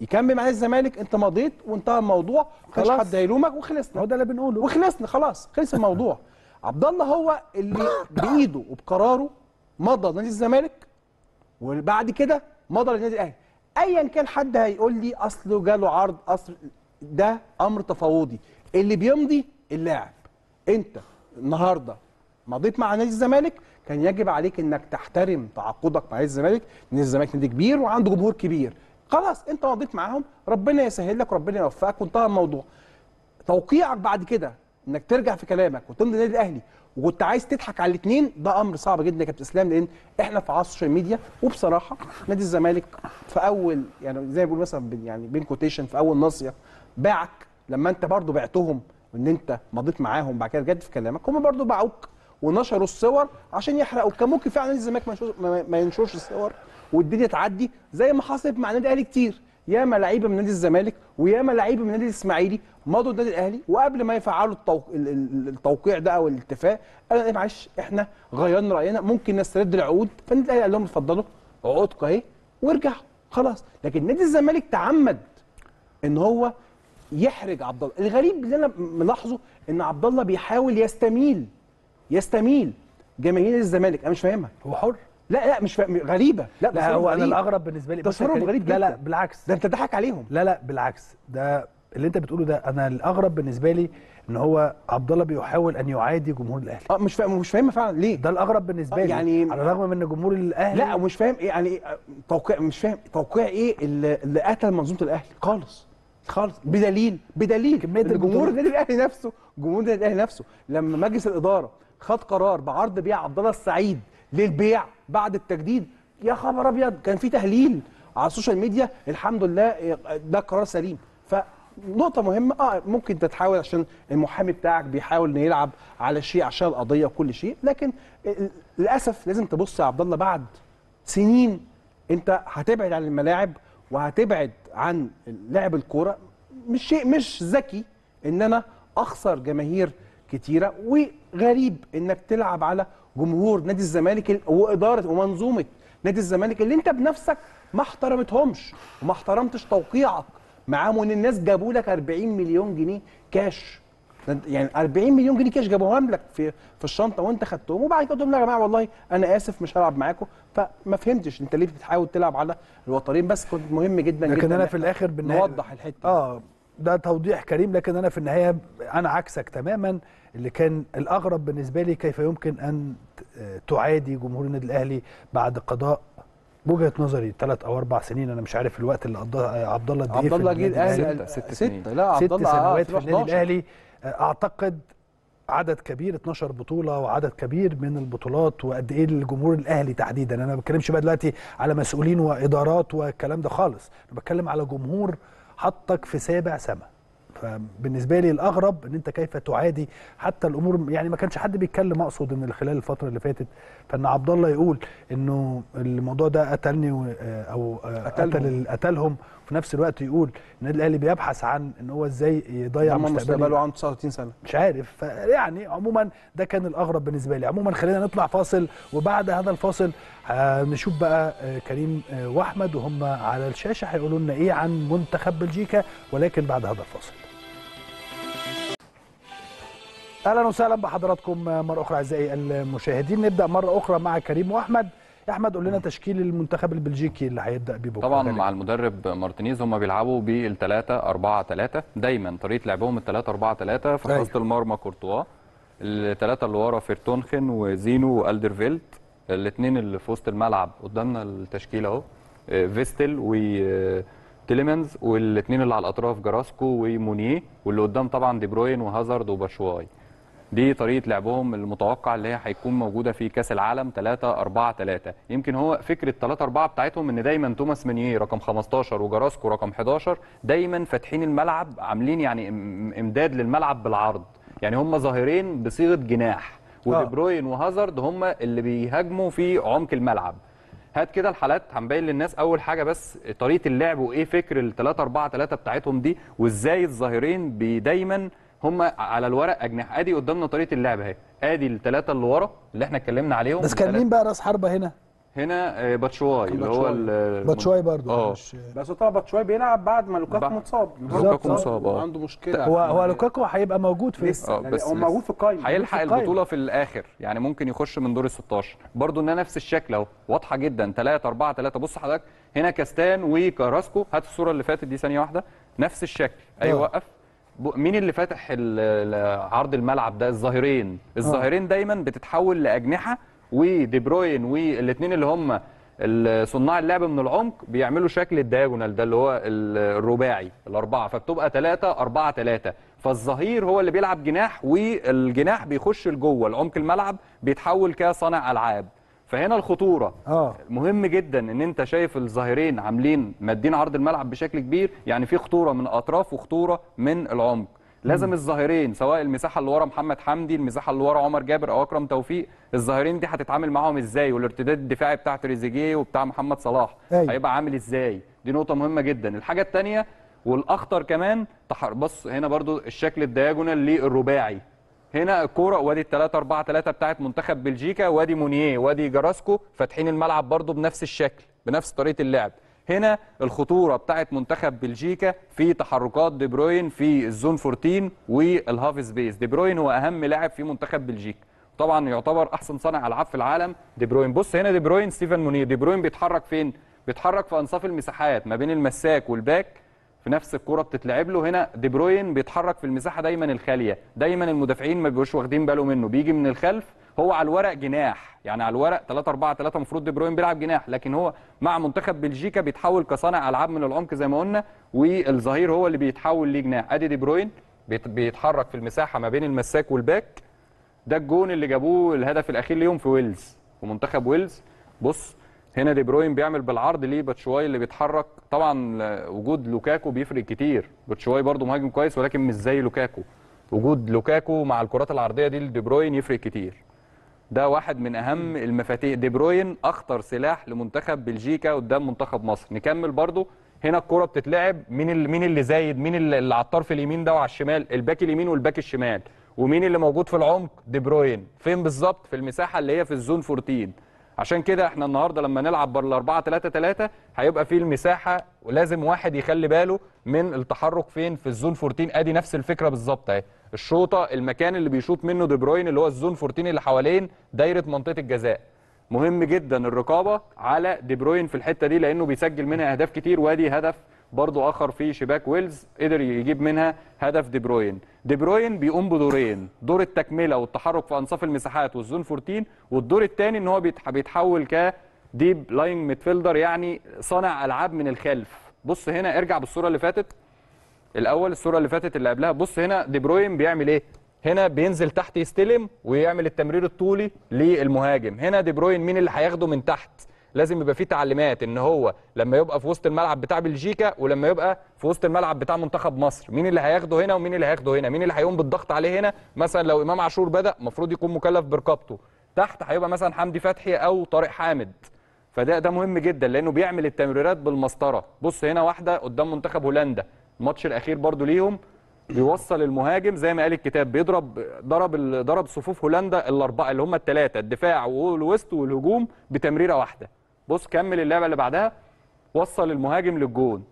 يكمل مع الزمالك، انت مضيت وانتهى الموضوع، ما كانش حد هيلومك وخلصنا. هو ده اللي بنقوله، وخلصنا خلاص، خلص الموضوع. عبد الله هو اللي بايده وبقراره مضى لنادي الزمالك وبعد كده مضى للنادي الاهلي. ايا كان حد هيقول لي اصله جاله عرض، اصل ده امر تفاوضي، اللي بيمضي اللاعب. انت النهارده مضيت مع نادي الزمالك، كان يجب عليك انك تحترم تعاقدك مع الزمالك، نادي الزمالك نادي كبير وعنده جمهور كبير. خلاص انت مضيت معاهم، ربنا يسهل لك وربنا يوفقك وانتهى الموضوع. توقيعك بعد كده انك ترجع في كلامك وتمضي النادي الاهلي وكنت عايز تضحك على الاثنين، ده امر صعب جدا يا كابتن اسلام، لان احنا في عصر السوشيال ميديا. وبصراحه نادي الزمالك في اول يعني زي ما بيقول مثلا يعني بين كوتيشن في اول ناصيه باعك لما انت برضو بعتهم وان انت مضيت معاهم بعد كده رجعت في كلامك، هم برضو باعوك ونشروا الصور عشان يحرقوك. كان ممكن فعلا نادي الزمالك ما ينشرش الصور والدنيا تعدي زي ما حصلت مع النادي الاهلي كتير. ياما لعيبه من نادي الزمالك وياما لعيبه من نادي الاسماعيلي مضوا النادي الاهلي، وقبل ما يفعلوا التوقيع ده او الاتفاق قالوا ايه معلش احنا غيرنا راينا، ممكن نسترد العقود، فالنادي الاهلي قال لهم اتفضلوا عقودكم اهي وارجعوا خلاص. لكن نادي الزمالك تعمد ان هو يحرج عبد الله. الغريب اللي انا ملاحظه ان عبد الله بيحاول يستميل جماهير الزمالك، انا مش فاهمها. هو حر؟ لا مش فاهم. غريبه. لا هو انا الاغرب بالنسبه لي تصرف غريب جدا. لا بالعكس، ده انت ضحك عليهم. لا بالعكس، ده اللي انت بتقوله ده انا الاغرب بالنسبه لي ان هو عبد الله بيحاول ان يعادي جمهور الاهلي. مش فاهمه فعلا ليه؟ ده الاغرب بالنسبه لي يعني، على الرغم من ان جمهور الاهلي لا ومش فاهم ايه يعني ايه توقيع، مش فاهم توقيع ايه اللي قتل منظومه الاهلي خالص بدليل كميه جمهور النادي الاهلي نفسه. جمهور النادي الاهلي نفسه لما مجلس الاداره خد قرار بعرض بيع عبد الله السعيد للبيع بعد التجديد، يا خبر ابيض، كان في تهليل على السوشيال ميديا. الحمد لله ده قرار سليم. فنقطه مهمه، ممكن تتحاول عشان المحامي بتاعك بيحاول انه يلعب على شيء عشان القضيه وكل شيء، لكن للاسف لازم تبص يا عبد الله بعد سنين انت هتبعد عن الملاعب وهتبعد عن لعب الكوره. مش شيء مش ذكي ان انا اخسر جماهير كتيره، وغريب انك تلعب على جمهور نادي الزمالك واداره ومنظومه نادي الزمالك اللي انت بنفسك ما احترمتهمش وما احترمتش توقيعك معاهم، وان الناس جابوا لك 40 مليون جنيه كاش. يعني 40 مليون جنيه كاش جابوهم لك في الشنطه وانت خدتهم، وبعد كده قلت لهم يا جماعه والله انا اسف مش هلعب معاكم. فما فهمتش انت ليه بتحاول تلعب على الوترين، بس كنت مهم جدا جدا. لكن انا في الاخر نوضح الحته. ده توضيح كريم، لكن انا في النهايه انا عكسك تماما. اللي كان الاغرب بالنسبه لي كيف يمكن ان تعادي جمهور النادي الاهلي بعد قضاء بوجهه نظري 3 أو 4 سنين، انا مش عارف الوقت اللي قضاه عبد الله قد ايه في النادي الاهلي. 6 سنين. لا عبد الله 6 سنوات في النادي الاهلي، اعتقد عدد كبير، 12 بطوله وعدد كبير من البطولات. وقد ايه الجمهور الاهلي تحديدا، انا ما بتكلمش بقى دلوقتي على مسؤولين وادارات والكلام ده خالص، انا بتكلم على جمهور حطك في سابع سما. فبالنسبه لي الاغرب ان انت كيف تعادي حتى الامور، يعني ما كانش حد بيتكلم، اقصد ان خلال الفتره اللي فاتت، فان عبد الله يقول انه الموضوع ده قتلني او قتلهم، وفي نفس الوقت يقول النادي الاهلي بيبحث عن ان هو ازاي يضيع مستقبله عنده 39 سنه مش عارف. يعني عموما ده كان الاغرب بالنسبه لي. عموما خلينا نطلع فاصل، وبعد هذا الفاصل هنشوف بقى كريم واحمد وهم على الشاشه هيقولوا لنا ايه عن منتخب بلجيكا، ولكن بعد هذا الفاصل. اهلا وسهلا بحضراتكم مره اخرى اعزائي المشاهدين. نبدا مره اخرى مع كريم واحمد. يا احمد قول لنا تشكيل المنتخب البلجيكي اللي هيبدا بيه بكره. طبعا مع المدرب مارتينيز هم بيلعبوا بال3-4-3 دايما، طريقه لعبهم ال3-4-3. في حراسه المرمى كورتوا، الثلاثه اللي ورا فيرتونخن وزينو والدرفيلت، الاثنين اللي في وسط الملعب. قدامنا التشكيل اهو، فيستل وتيليمنز، والاثنين اللي على الاطراف جراسكو ومونيه، واللي قدام طبعا دي بروين وهازارد وباتشواي. دي طريقه لعبهم المتوقع اللي هي هيكون موجوده في كاس العالم 3-4-3. يمكن هو فكره 3-4 بتاعتهم ان دايما توماس مونيه رقم 15 وجراسكو رقم 11 دايما فاتحين الملعب، عاملين يعني امداد للملعب بالعرض، يعني هم ظاهرين بصيغه جناح، ودي بروين وهازارد هم اللي بيهاجموا في عمق الملعب. هات كده الحالات هنبين للناس. اول حاجه بس طريقه اللعب وايه فكر ال 3 4 3 بتاعتهم دي، وازاي الظاهرين دايما هم على الورق اجنحه. ادي قدامنا طريقه اللعب اهي، ادي الثلاثه اللي ورا اللي احنا اتكلمنا عليهم. بس كان مين بقى راس حربه هنا؟ هنا باتشواي اللي هو باتشواي برضه بس طبعا باتشواي بيلعب بعد ما لوكاكو متصاب. لوكاكو مصاب عنده مشكله. هو لوكاكو هيبقى موجود في هو موجود في القايمه، هيلحق البطوله في الاخر يعني، ممكن يخش من دور ال16 برضه. ان نفس الشكل اهو، واضحه جدا 3 4 3. بص حضرتك هنا كاستان وكراسكو، هات الصوره اللي فاتت دي ثانيه واحده، نفس الشكل. ايوه وقف. مين اللي فاتح عرض الملعب ده؟ الظاهرين. الظاهرين دايما بتتحول لاجنحه، ودي بروين والاثنين اللي هم صناع اللعب من العمق بيعملوا شكل الدايجونال ده اللي هو الرباعي الاربعه، فبتبقى 3 4 3. فالظهير هو اللي بيلعب جناح، والجناح بيخش لجوه العمق الملعب بيتحول كصانع العاب. فهنا الخطوره مهم جدا، ان انت شايف الظاهرين عاملين مادين عرض الملعب بشكل كبير، يعني في خطوره من الاطراف وخطوره من العمق. لازم الظاهرين سواء المساحه اللي ورا محمد حمدي، المساحه اللي ورا عمر جابر او اكرم توفيق، الظاهرين دي هتتعامل معاهم ازاي؟ والارتداد الدفاعي بتاع تريزيجيه وبتاع محمد صلاح هيبقى عامل ازاي؟ دي نقطه مهمه جدا. الحاجه الثانيه والاخطر كمان، بص هنا برضو الشكل الدياجونال للرباعي. هنا الكوره، وادي الثلاثة 4 3 بتاعت منتخب بلجيكا، وادي مونيه وادي جراسكو فاتحين الملعب برضو بنفس الشكل بنفس طريقه اللعب. هنا الخطوره بتاعت منتخب بلجيكا في تحركات دي بروين في الزون 14 والهاف سبيس. دي بروين هو اهم لاعب في منتخب بلجيكا، طبعا يعتبر احسن صانع العاب في العالم دي بروين. بص هنا دي بروين ستيفن مونيه، دي بروين بيتحرك فين؟ بيتحرك في انصاف المساحات ما بين المساك والباك، في نفس الكره بتتلعب له. هنا دي بروين بيتحرك في المساحه دايما الخاليه، دايما المدافعين ما بيبقوش واخدين بالهم منه، بيجي من الخلف. هو على الورق جناح، يعني على الورق 3 4 3 المفروض دي بروين بيلعب جناح، لكن هو مع منتخب بلجيكا بيتحول كصانع العاب من العمق زي ما قلنا، والظهير هو اللي بيتحول ليه جناح. ادي دي بروين بيتحرك في المساحه ما بين المساك والباك. ده الجون اللي جابوه الهدف الاخير ليهم في ويلز ومنتخب ويلز. بص هنا دي بروين بيعمل بالعرض ليه باتشواي اللي بيتحرك. طبعا وجود لوكاكو بيفرق كتير، باتشواي برده مهاجم كويس ولكن مش زي لوكاكو. وجود لوكاكو مع الكرات العرضيه دي لدي بروين يفرق كتير. ده واحد من اهم المفاتيح. دي بروين اخطر سلاح لمنتخب بلجيكا قدام منتخب مصر. نكمل برضو. هنا الكره بتتلعب، مين اللي زايد؟ مين اللي على الطرف اليمين ده وعلى الشمال؟ الباك اليمين والباك الشمال. ومين اللي موجود في العمق؟ دي بروين. فين بالظبط؟ في المساحه اللي هي في الزون 14. عشان كده احنا النهارده لما نلعب بره 4-3-3 هيبقى في المساحه، ولازم واحد يخلي باله من التحرك فين؟ في الزون 14. ادي نفس الفكره بالظبط اهي. الشوطه المكان اللي بيشوط منه دي بروين اللي هو الزون 14 اللي حوالين دايره منطقه الجزاء. مهم جدا الرقابه على دي بروين في الحته دي لانه بيسجل منها اهداف كتير، وادي هدف برضو اخر في شباك ويلز قدر يجيب منها هدف دي بروين. دي بروين بيقوم بدورين، دور التكمله والتحرك في انصاف المساحات والزون 14، والدور الثاني ان هو بيتحول كديب لاين ميدفيلدر يعني صانع العاب من الخلف. بص هنا ارجع بالصوره اللي فاتت الاول، الصوره اللي فاتت اللي قبلها. بص هنا دي بروين بيعمل ايه؟ هنا بينزل تحت يستلم ويعمل التمرير الطولي للمهاجم. هنا دي بروين مين اللي هياخده من تحت؟ لازم يبقى فيه تعليمات ان هو لما يبقى في وسط الملعب بتاع بلجيكا ولما يبقى في وسط الملعب بتاع منتخب مصر، مين اللي هياخده هنا ومين اللي هياخده هنا، مين اللي هيقوم بالضغط عليه هنا. مثلا لو امام عاشور بدا المفروض يكون مكلف برقبته، تحت هيبقى مثلا حمدي فتحي او طارق حامد. فده مهم جدا لانه بيعمل التمريرات بالمسطره. بص هنا واحده قدام منتخب هولندا الماتش الاخير برضو ليهم، بيوصل المهاجم زي ما قال الكتاب، بيضرب ضرب صفوف هولندا الاربعه اللي هم الثلاثه الدفاع والوسط والهجوم بتمريره واحده. بص كمل اللعبه اللي بعدها، وصل المهاجم للجون.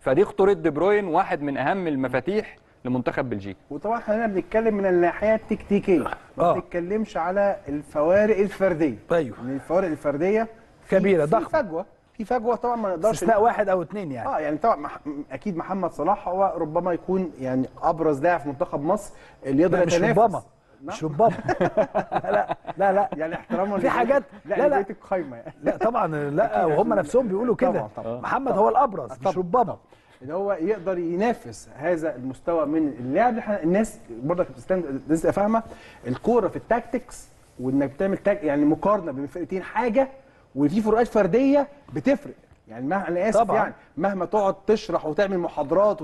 فدي خطوره دي بروين، واحد من اهم المفاتيح لمنتخب بلجيكا. وطبعا احنا بنتكلم من الناحيه التكتيكيه، ما بنتكلمش على الفوارق الفرديه. ايوه الفوارق الفرديه كبيره ضخمه، في فجوه طبعا ما نقدرش استثناء واحد او اثنين يعني. يعني طبعا اكيد محمد صلاح هو ربما يكون يعني ابرز لاعب في منتخب مصر اللي يقدر يتنافس. مش ربما لا يعني احتراما في حاجات لا بيت القايمه يعني. لا طبعا لا وهم نفسهم بيقولوا كده محمد هو الابرز مش ربما ان هو يقدر ينافس هذا المستوى من اللعب. الناس برضك بتبقى فاهمه الكوره في التاكتكس، وانك بتعمل يعني مقارنه بين فرقتين حاجه، وفي فروقات فرديه بتفرق يعني. انا اسف طبعا. يعني مهما تقعد تشرح وتعمل محاضرات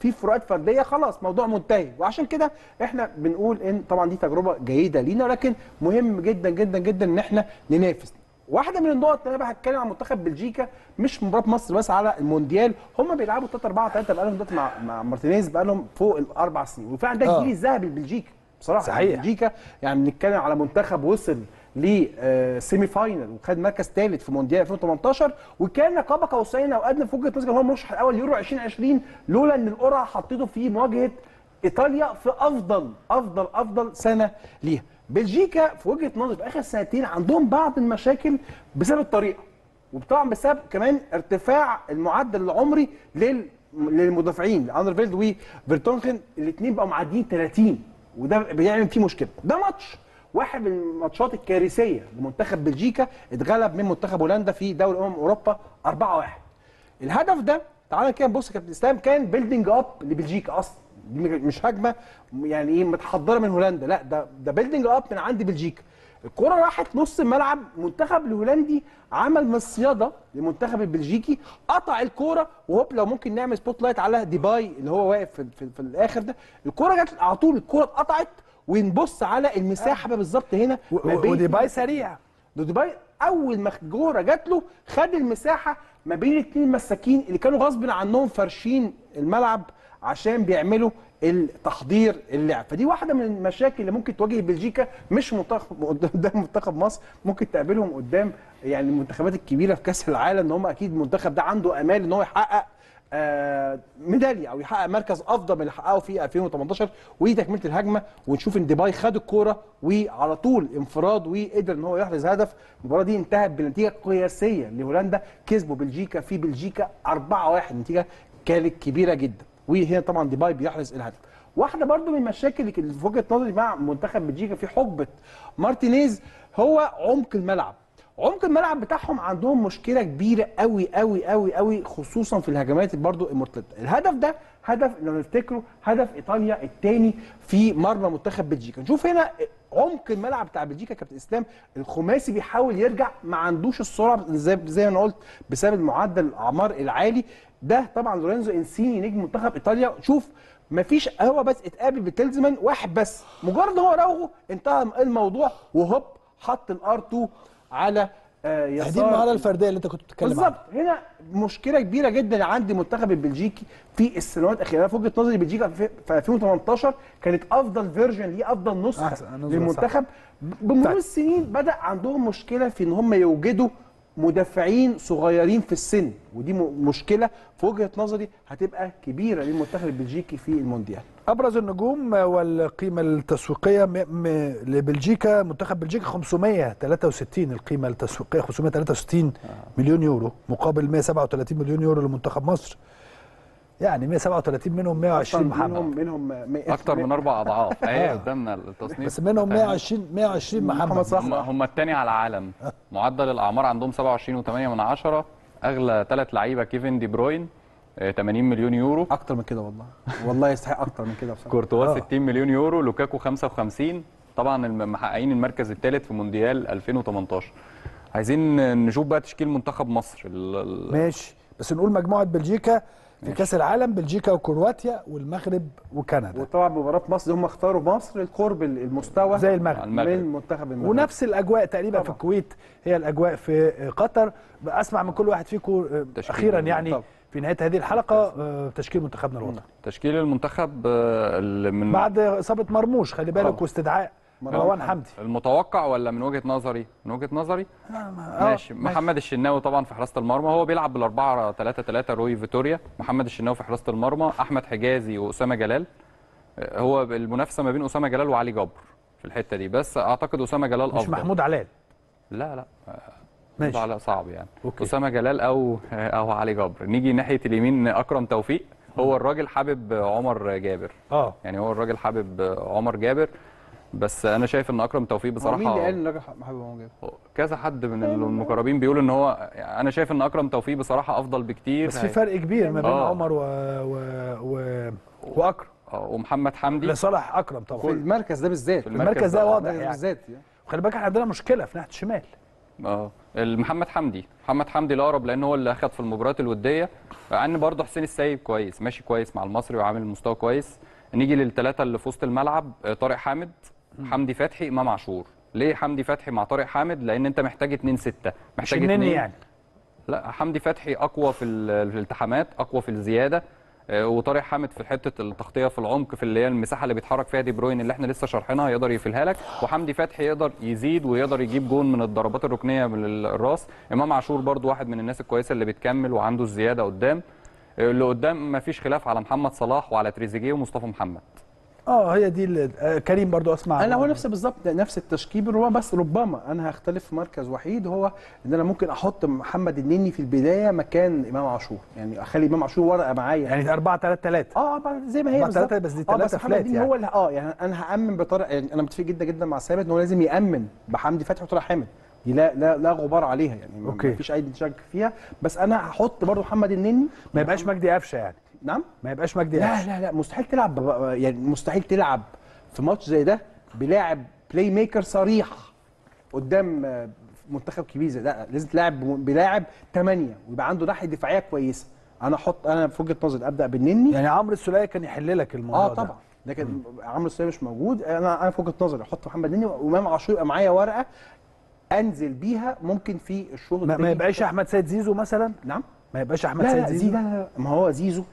في فروقات فرديه خلاص موضوع منتهي. وعشان كده احنا بنقول ان طبعا دي تجربه جيده لينا، ولكن مهم جدا جدا جدا ان احنا ننافس. واحده من النقط اللي انا بتكلم عن منتخب بلجيكا مش مباراه مصر بس على المونديال، هم بيلعبوا 3-4-3 بقالهم دلوقتي مع مارتينيز بقالهم فوق الاربع سنين، وفعلا ده الجيل الذهبي لبلجيكا بصراحه. صحيح. بلجيكا يعني بنتكلم على منتخب وصل لسيمي فاينل وخد مركز ثالث في مونديال 2018 وكان قاب قوسين او ادنى في وجهه نظري هو المرشح الاول ليورو 2020 لولا ان القرعه حطيته في مواجهه ايطاليا في افضل افضل افضل سنه ليها. بلجيكا في وجهه نظري في اخر سنتين عندهم بعض المشاكل بسبب الطريقه وطبعا بسبب كمان ارتفاع المعدل العمري للمدافعين اندرفيلد وفيرتونخن، الاثنين بقوا معديين 30 وده بيعمل فيه مشكله. ده ماتش واحد من الماتشات الكارثيه لمنتخب بلجيكا، اتغلب من منتخب هولندا في دوري اوروبا 4-1. الهدف ده تعالى كده نبص يا كابتن اسلام، كان بيلدينج اب لبلجيكا اصلا، مش هجمه يعني ايه متحضره من هولندا، لا ده بيلدينج اب من عند بلجيكا. الكره راحت نص الملعب، المنتخب الهولندي عمل مصيده للمنتخب البلجيكي، قطع الكوره وهوب لو ممكن نعمل سبوت لايت على ديباي اللي هو واقف في الاخر ده، الكره جت على طول، الكره اتقطعت ونبص على المساحه بالظبط هنا ما بين وديباي سريع، ديباي اول ما الكوره جات له خد المساحه ما بين الاثنين مساكين اللي كانوا غصب عنهم فارشين الملعب عشان بيعملوا التحضير اللعب. فدي واحده من المشاكل اللي ممكن تواجه بلجيكا، مش قدام منتخب مصر، ممكن تقابلهم قدام يعني المنتخبات الكبيره في كاس العالم، ان هم اكيد المنتخب ده عنده امال ان هو يحقق ميداليه او يحقق مركز افضل من اللي حققه في 2018. ودي تكمله الهجمه، ونشوف ان ديباي خد الكوره وعلى طول انفراد وقدر ان هو يحرز هدف. المباراه دي انتهت بنتيجه قياسيه لهولندا، كسبوا بلجيكا في بلجيكا 4-1، نتيجه كانت كبيره جدا، وهنا طبعا ديباي بيحرز الهدف. واحده برده من المشاكل اللي في وجهه نظري مع منتخب بلجيكا في حقبه مارتينيز هو عمق الملعب. عمق الملعب بتاعهم عندهم مشكله كبيره قوي قوي قوي قوي، خصوصا في الهجمات برده المرتده. الهدف ده هدف لو نفتكره هدف ايطاليا الثاني في مرمى منتخب بلجيكا. نشوف هنا عمق الملعب بتاع بلجيكا كابتن اسلام، الخماسي بيحاول يرجع ما عندوش السرعه زي ما انا قلت بسبب المعدل الاعمار العالي ده. طبعا لورينزو انسيني نجم منتخب ايطاليا، شوف مفيش، هو بس اتقابل بتلزمان واحد بس، مجرد هو راوغه انتهى الموضوع وهوب حط الار2 على يسار تحديد على الفرديه اللي انت كنت بتتكلم عنها بالظبط. هنا مشكله كبيره جدا عند المنتخب البلجيكي في السنوات الاخيره. في وجهه نظري بلجيكا في 2018 كانت افضل فيرجن ليه، افضل نسخه للمنتخب. بمرور السنين بدا عندهم مشكله في ان هم يوجدوا مدافعين صغيرين في السن، ودي مشكله في وجهه نظري هتبقى كبيره للمنتخب البلجيكي في المونديال. ابرز النجوم والقيمه التسويقيه لبلجيكا، منتخب بلجيكا 563 القيمه التسويقيه، 563 مليون يورو مقابل 137 مليون يورو لمنتخب مصر، يعني 137 منهم 120 محمد، منهم اكتر من 4 اضعاف اهي قدامنا التصنيف، بس منهم 120 محمد صلاح، هم الثاني على العالم. معدل الاعمار عندهم 27.8، اغلى 3 لعيبه كيفن دي بروين 80 مليون يورو، اكتر من كده والله، والله يستحق اكتر من كده بصراحه. كورتوا 60 مليون يورو، لوكاكو 55، طبعا محققين المركز الثالث في مونديال 2018. عايزين نشوف بقى تشكيل منتخب مصر ماشي، بس نقول مجموعه بلجيكا في كاس العالم، بلجيكا وكرواتيا والمغرب وكندا، وطبعا مباراه مصر هم اختاروا مصر القرب المستوى زي المغرب من منتخب المغرب، ونفس الاجواء تقريبا في الكويت هي الاجواء في قطر. اسمع من كل واحد فيكم اخيرا يعني طبعا. في نهايه هذه الحلقه تشكيل منتخبنا الوطني، تشكيل المنتخب من بعد اصابه مرموش، خلي بالك، واستدعاء مروان حمدي المتوقع ولا من وجهه نظري؟ من وجهه نظري ماشي. محمد الشناوي طبعا في حراسه المرمى، هو بيلعب بال4-3-3 روي فيتوريا، محمد الشناوي في حراسه المرمى، احمد حجازي واسامه جلال، هو المنافسه ما بين اسامه جلال وعلي جابر في الحته دي، بس اعتقد اسامه جلال افضل، مش محمود علاء، لا ماشي، على صعب يعني، اسامه جلال او علي جابر. نيجي ناحيه اليمين اكرم توفيق، هو الراجل حابب عمر جابر، يعني هو الراجل حابب عمر جابر، بس انا شايف ان اكرم توفيق بصراحه، مين اللي قال ان الراجل حابب عمر جابر؟ كذا حد من المقربين بيقول ان هو، انا شايف ان اكرم توفيق بصراحه افضل بكتير، بس في فرق كبير ما بين عمر واكرم ومحمد حمدي لصالح اكرم طبعا في المركز ده بالذات، المركز ده واضح يعني بالذات يعني. وخلي بالك احنا عندنا مشكله في ناحيه الشمال، محمد حمدي الاقرب لان هو اللي اخذ في المباريات الوديه، عن برضه حسين السيب كويس، ماشي كويس مع المصري وعامل مستوى كويس. نيجي للثلاثه اللي في وسط الملعب، طارق حامد، حمدي فتحي، امام عاشور. ليه حمدي فتحي مع طارق حامد؟ لان انت محتاج 2-6، محتاج 2 يعني. لا، حمدي فتحي اقوى في الالتحامات، اقوى في الزياده، وطارق حامد في حته التغطيه في العمق، في اللي هي المساحه اللي بيتحرك فيها دي بروين اللي احنا لسه شارحينها يقدر يقفلها لك، وحمدي فتحي يقدر يزيد ويقدر يجيب جون من الضربات الركنيه من الراس. امام عاشور برضو واحد من الناس الكويسه اللي بتكمل وعنده الزياده قدام. اللي قدام مفيش خلاف على محمد صلاح وعلى تريزيجيه ومصطفى محمد. هي دي كريم برضو اسمع. انا هو نفس بالظبط نفس التشكيل، ربما انا هختلف في مركز وحيد، هو ان انا ممكن احط محمد النني في البدايه مكان امام عاشور، يعني اخلي امام عاشور ورقه معايا، يعني 4-3-3 زي ما هي بالظبط، بس دي 3 فلات يعني. هو يعني انا هامن بطريقه، يعني انا متفق جدا مع ثابت ان هو لازم يامن بحمدي فتحي وطارق حامد، دي لا غبار عليها يعني، ما فيش اي شك فيها. بس انا هحط برضو محمد النني، ما يبقاش مجدي قفشه يعني. نعم، ما يبقاش مجدي قفشه. لا مستحيل تلعب، يعني مستحيل تلعب في ماتش زي ده بلاعب بلاي ميكر صريح قدام منتخب كبير زي ده، لازم تلعب بلاعب 8 ويبقى عنده ناحيه دفاعيه كويسه. انا في وجهه نظري ابدا بالنني، يعني عمرو السليه كان يحل لك الموضوع ده. طبعا، لكن عمرو السليه مش موجود. انا في وجهه نظري احط محمد النني وامام عاشور يبقى معايا ورقه انزل بيها ممكن في الشغل. ما يبقاش احمد سيد زيزو مثلا. نعم، ما يبقاش احمد سيد زيزو. لا، ما هو زيزو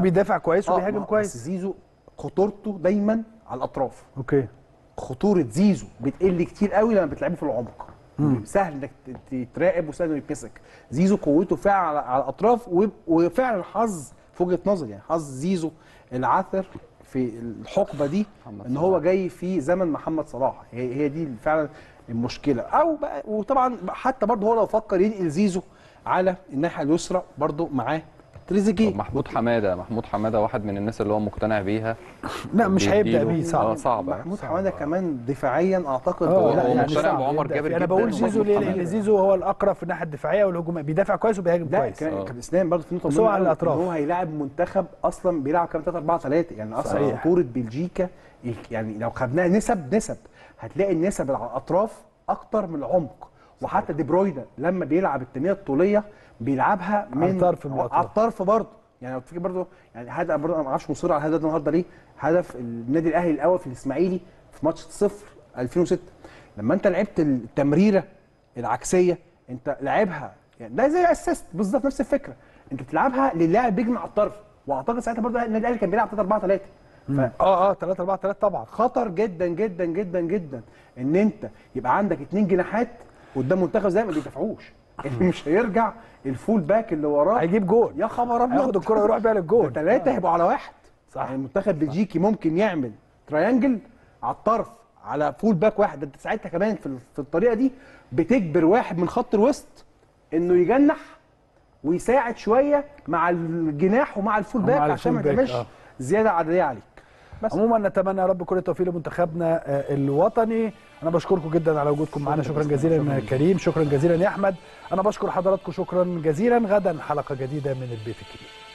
بيدافع كويس وبيهاجم كويس، بس زيزو خطورته دايما على الاطراف. اوكي، خطوره زيزو بتقل كتير قوي لما بتلعبه في العمق، سهل انك تتراقب وسهل انه يتمسك. زيزو قوته فعلا على الاطراف، وفعلا حظ في وجهه نظري، يعني حظ زيزو العثر في الحقبه دي ان هو جاي في زمن محمد صلاح. هي دي فعلا المشكله. وطبعا حتى برضه هو لو فكر ينقل زيزو على الناحيه اليسرى برضه معاه تريزيجيه. محمود حماده واحد من الناس اللي هو مقتنع بيها. لا، مش هيبدا بيه، صعب. محمود حماده كمان دفاعيا اعتقد هو مقتنع بعمر جابر. انا بقول زيزو ليه؟ لان زيزو هو الاقرب في الناحيه الدفاعيه والهجوميه، بيدافع كويس وبيهاجم كويس. لا، كابتن اسلام برضه في نقطه مهمه، على الاطراف هو هيلاعب منتخب اصلا بيلعب كام 3-4-3، يعني اصلا خطوره بلجيكا، يعني لو خدناها نسب هتلاقي النسب على الاطراف اكتر من العمق. وحتى دي بروين لما بيلعب التنميه الطوليه بيلعبها من على الطرف برضه، يعني لو تفكر برضه، يعني هذا برضه انا ما اعرفش مصر على الهدف النهارده ليه. هدف النادي الاهلي الاول في الاسماعيلي في ماتش 0-2006، لما انت لعبت التمريره العكسيه انت لعبها، يعني ده زي الاسيست بالظبط، نفس الفكره، انت بتلعبها للاعب بيجمع على الطرف. واعتقد ساعتها برضه النادي الاهلي كان بيلعب 3-4-3. 3-4-3 طبعا خطر جدا جدا جدا جدا ان انت يبقى عندك 2 جناحات قدام منتخب زي ما بيدافعوش، اللي مش هيرجع الفول باك اللي وراه هيجيب جول. يا خبر ابيض، ياخد الكره يروح بيها للجول. 3 هيبقوا على 1 صح. يعني المنتخب البلجيكي ممكن يعمل تريانجل على الطرف على فول باك واحد، انت ساعتها كمان في الطريقه دي بتجبر واحد من خط الوسط انه يجنح ويساعد شويه مع الجناح ومع الفول باك عشان ما تعملش زياده عدديه عليك. بس عموما نتمنى يا رب كل التوفيق لمنتخبنا الوطني. انا بشكركم جدا على وجودكم معنا، شكرا جزيلا كريم، شكرا جزيلا يا احمد، انا بشكر حضراتكم شكرا جزيلا. غدا حلقه جديده من البيت الكبير.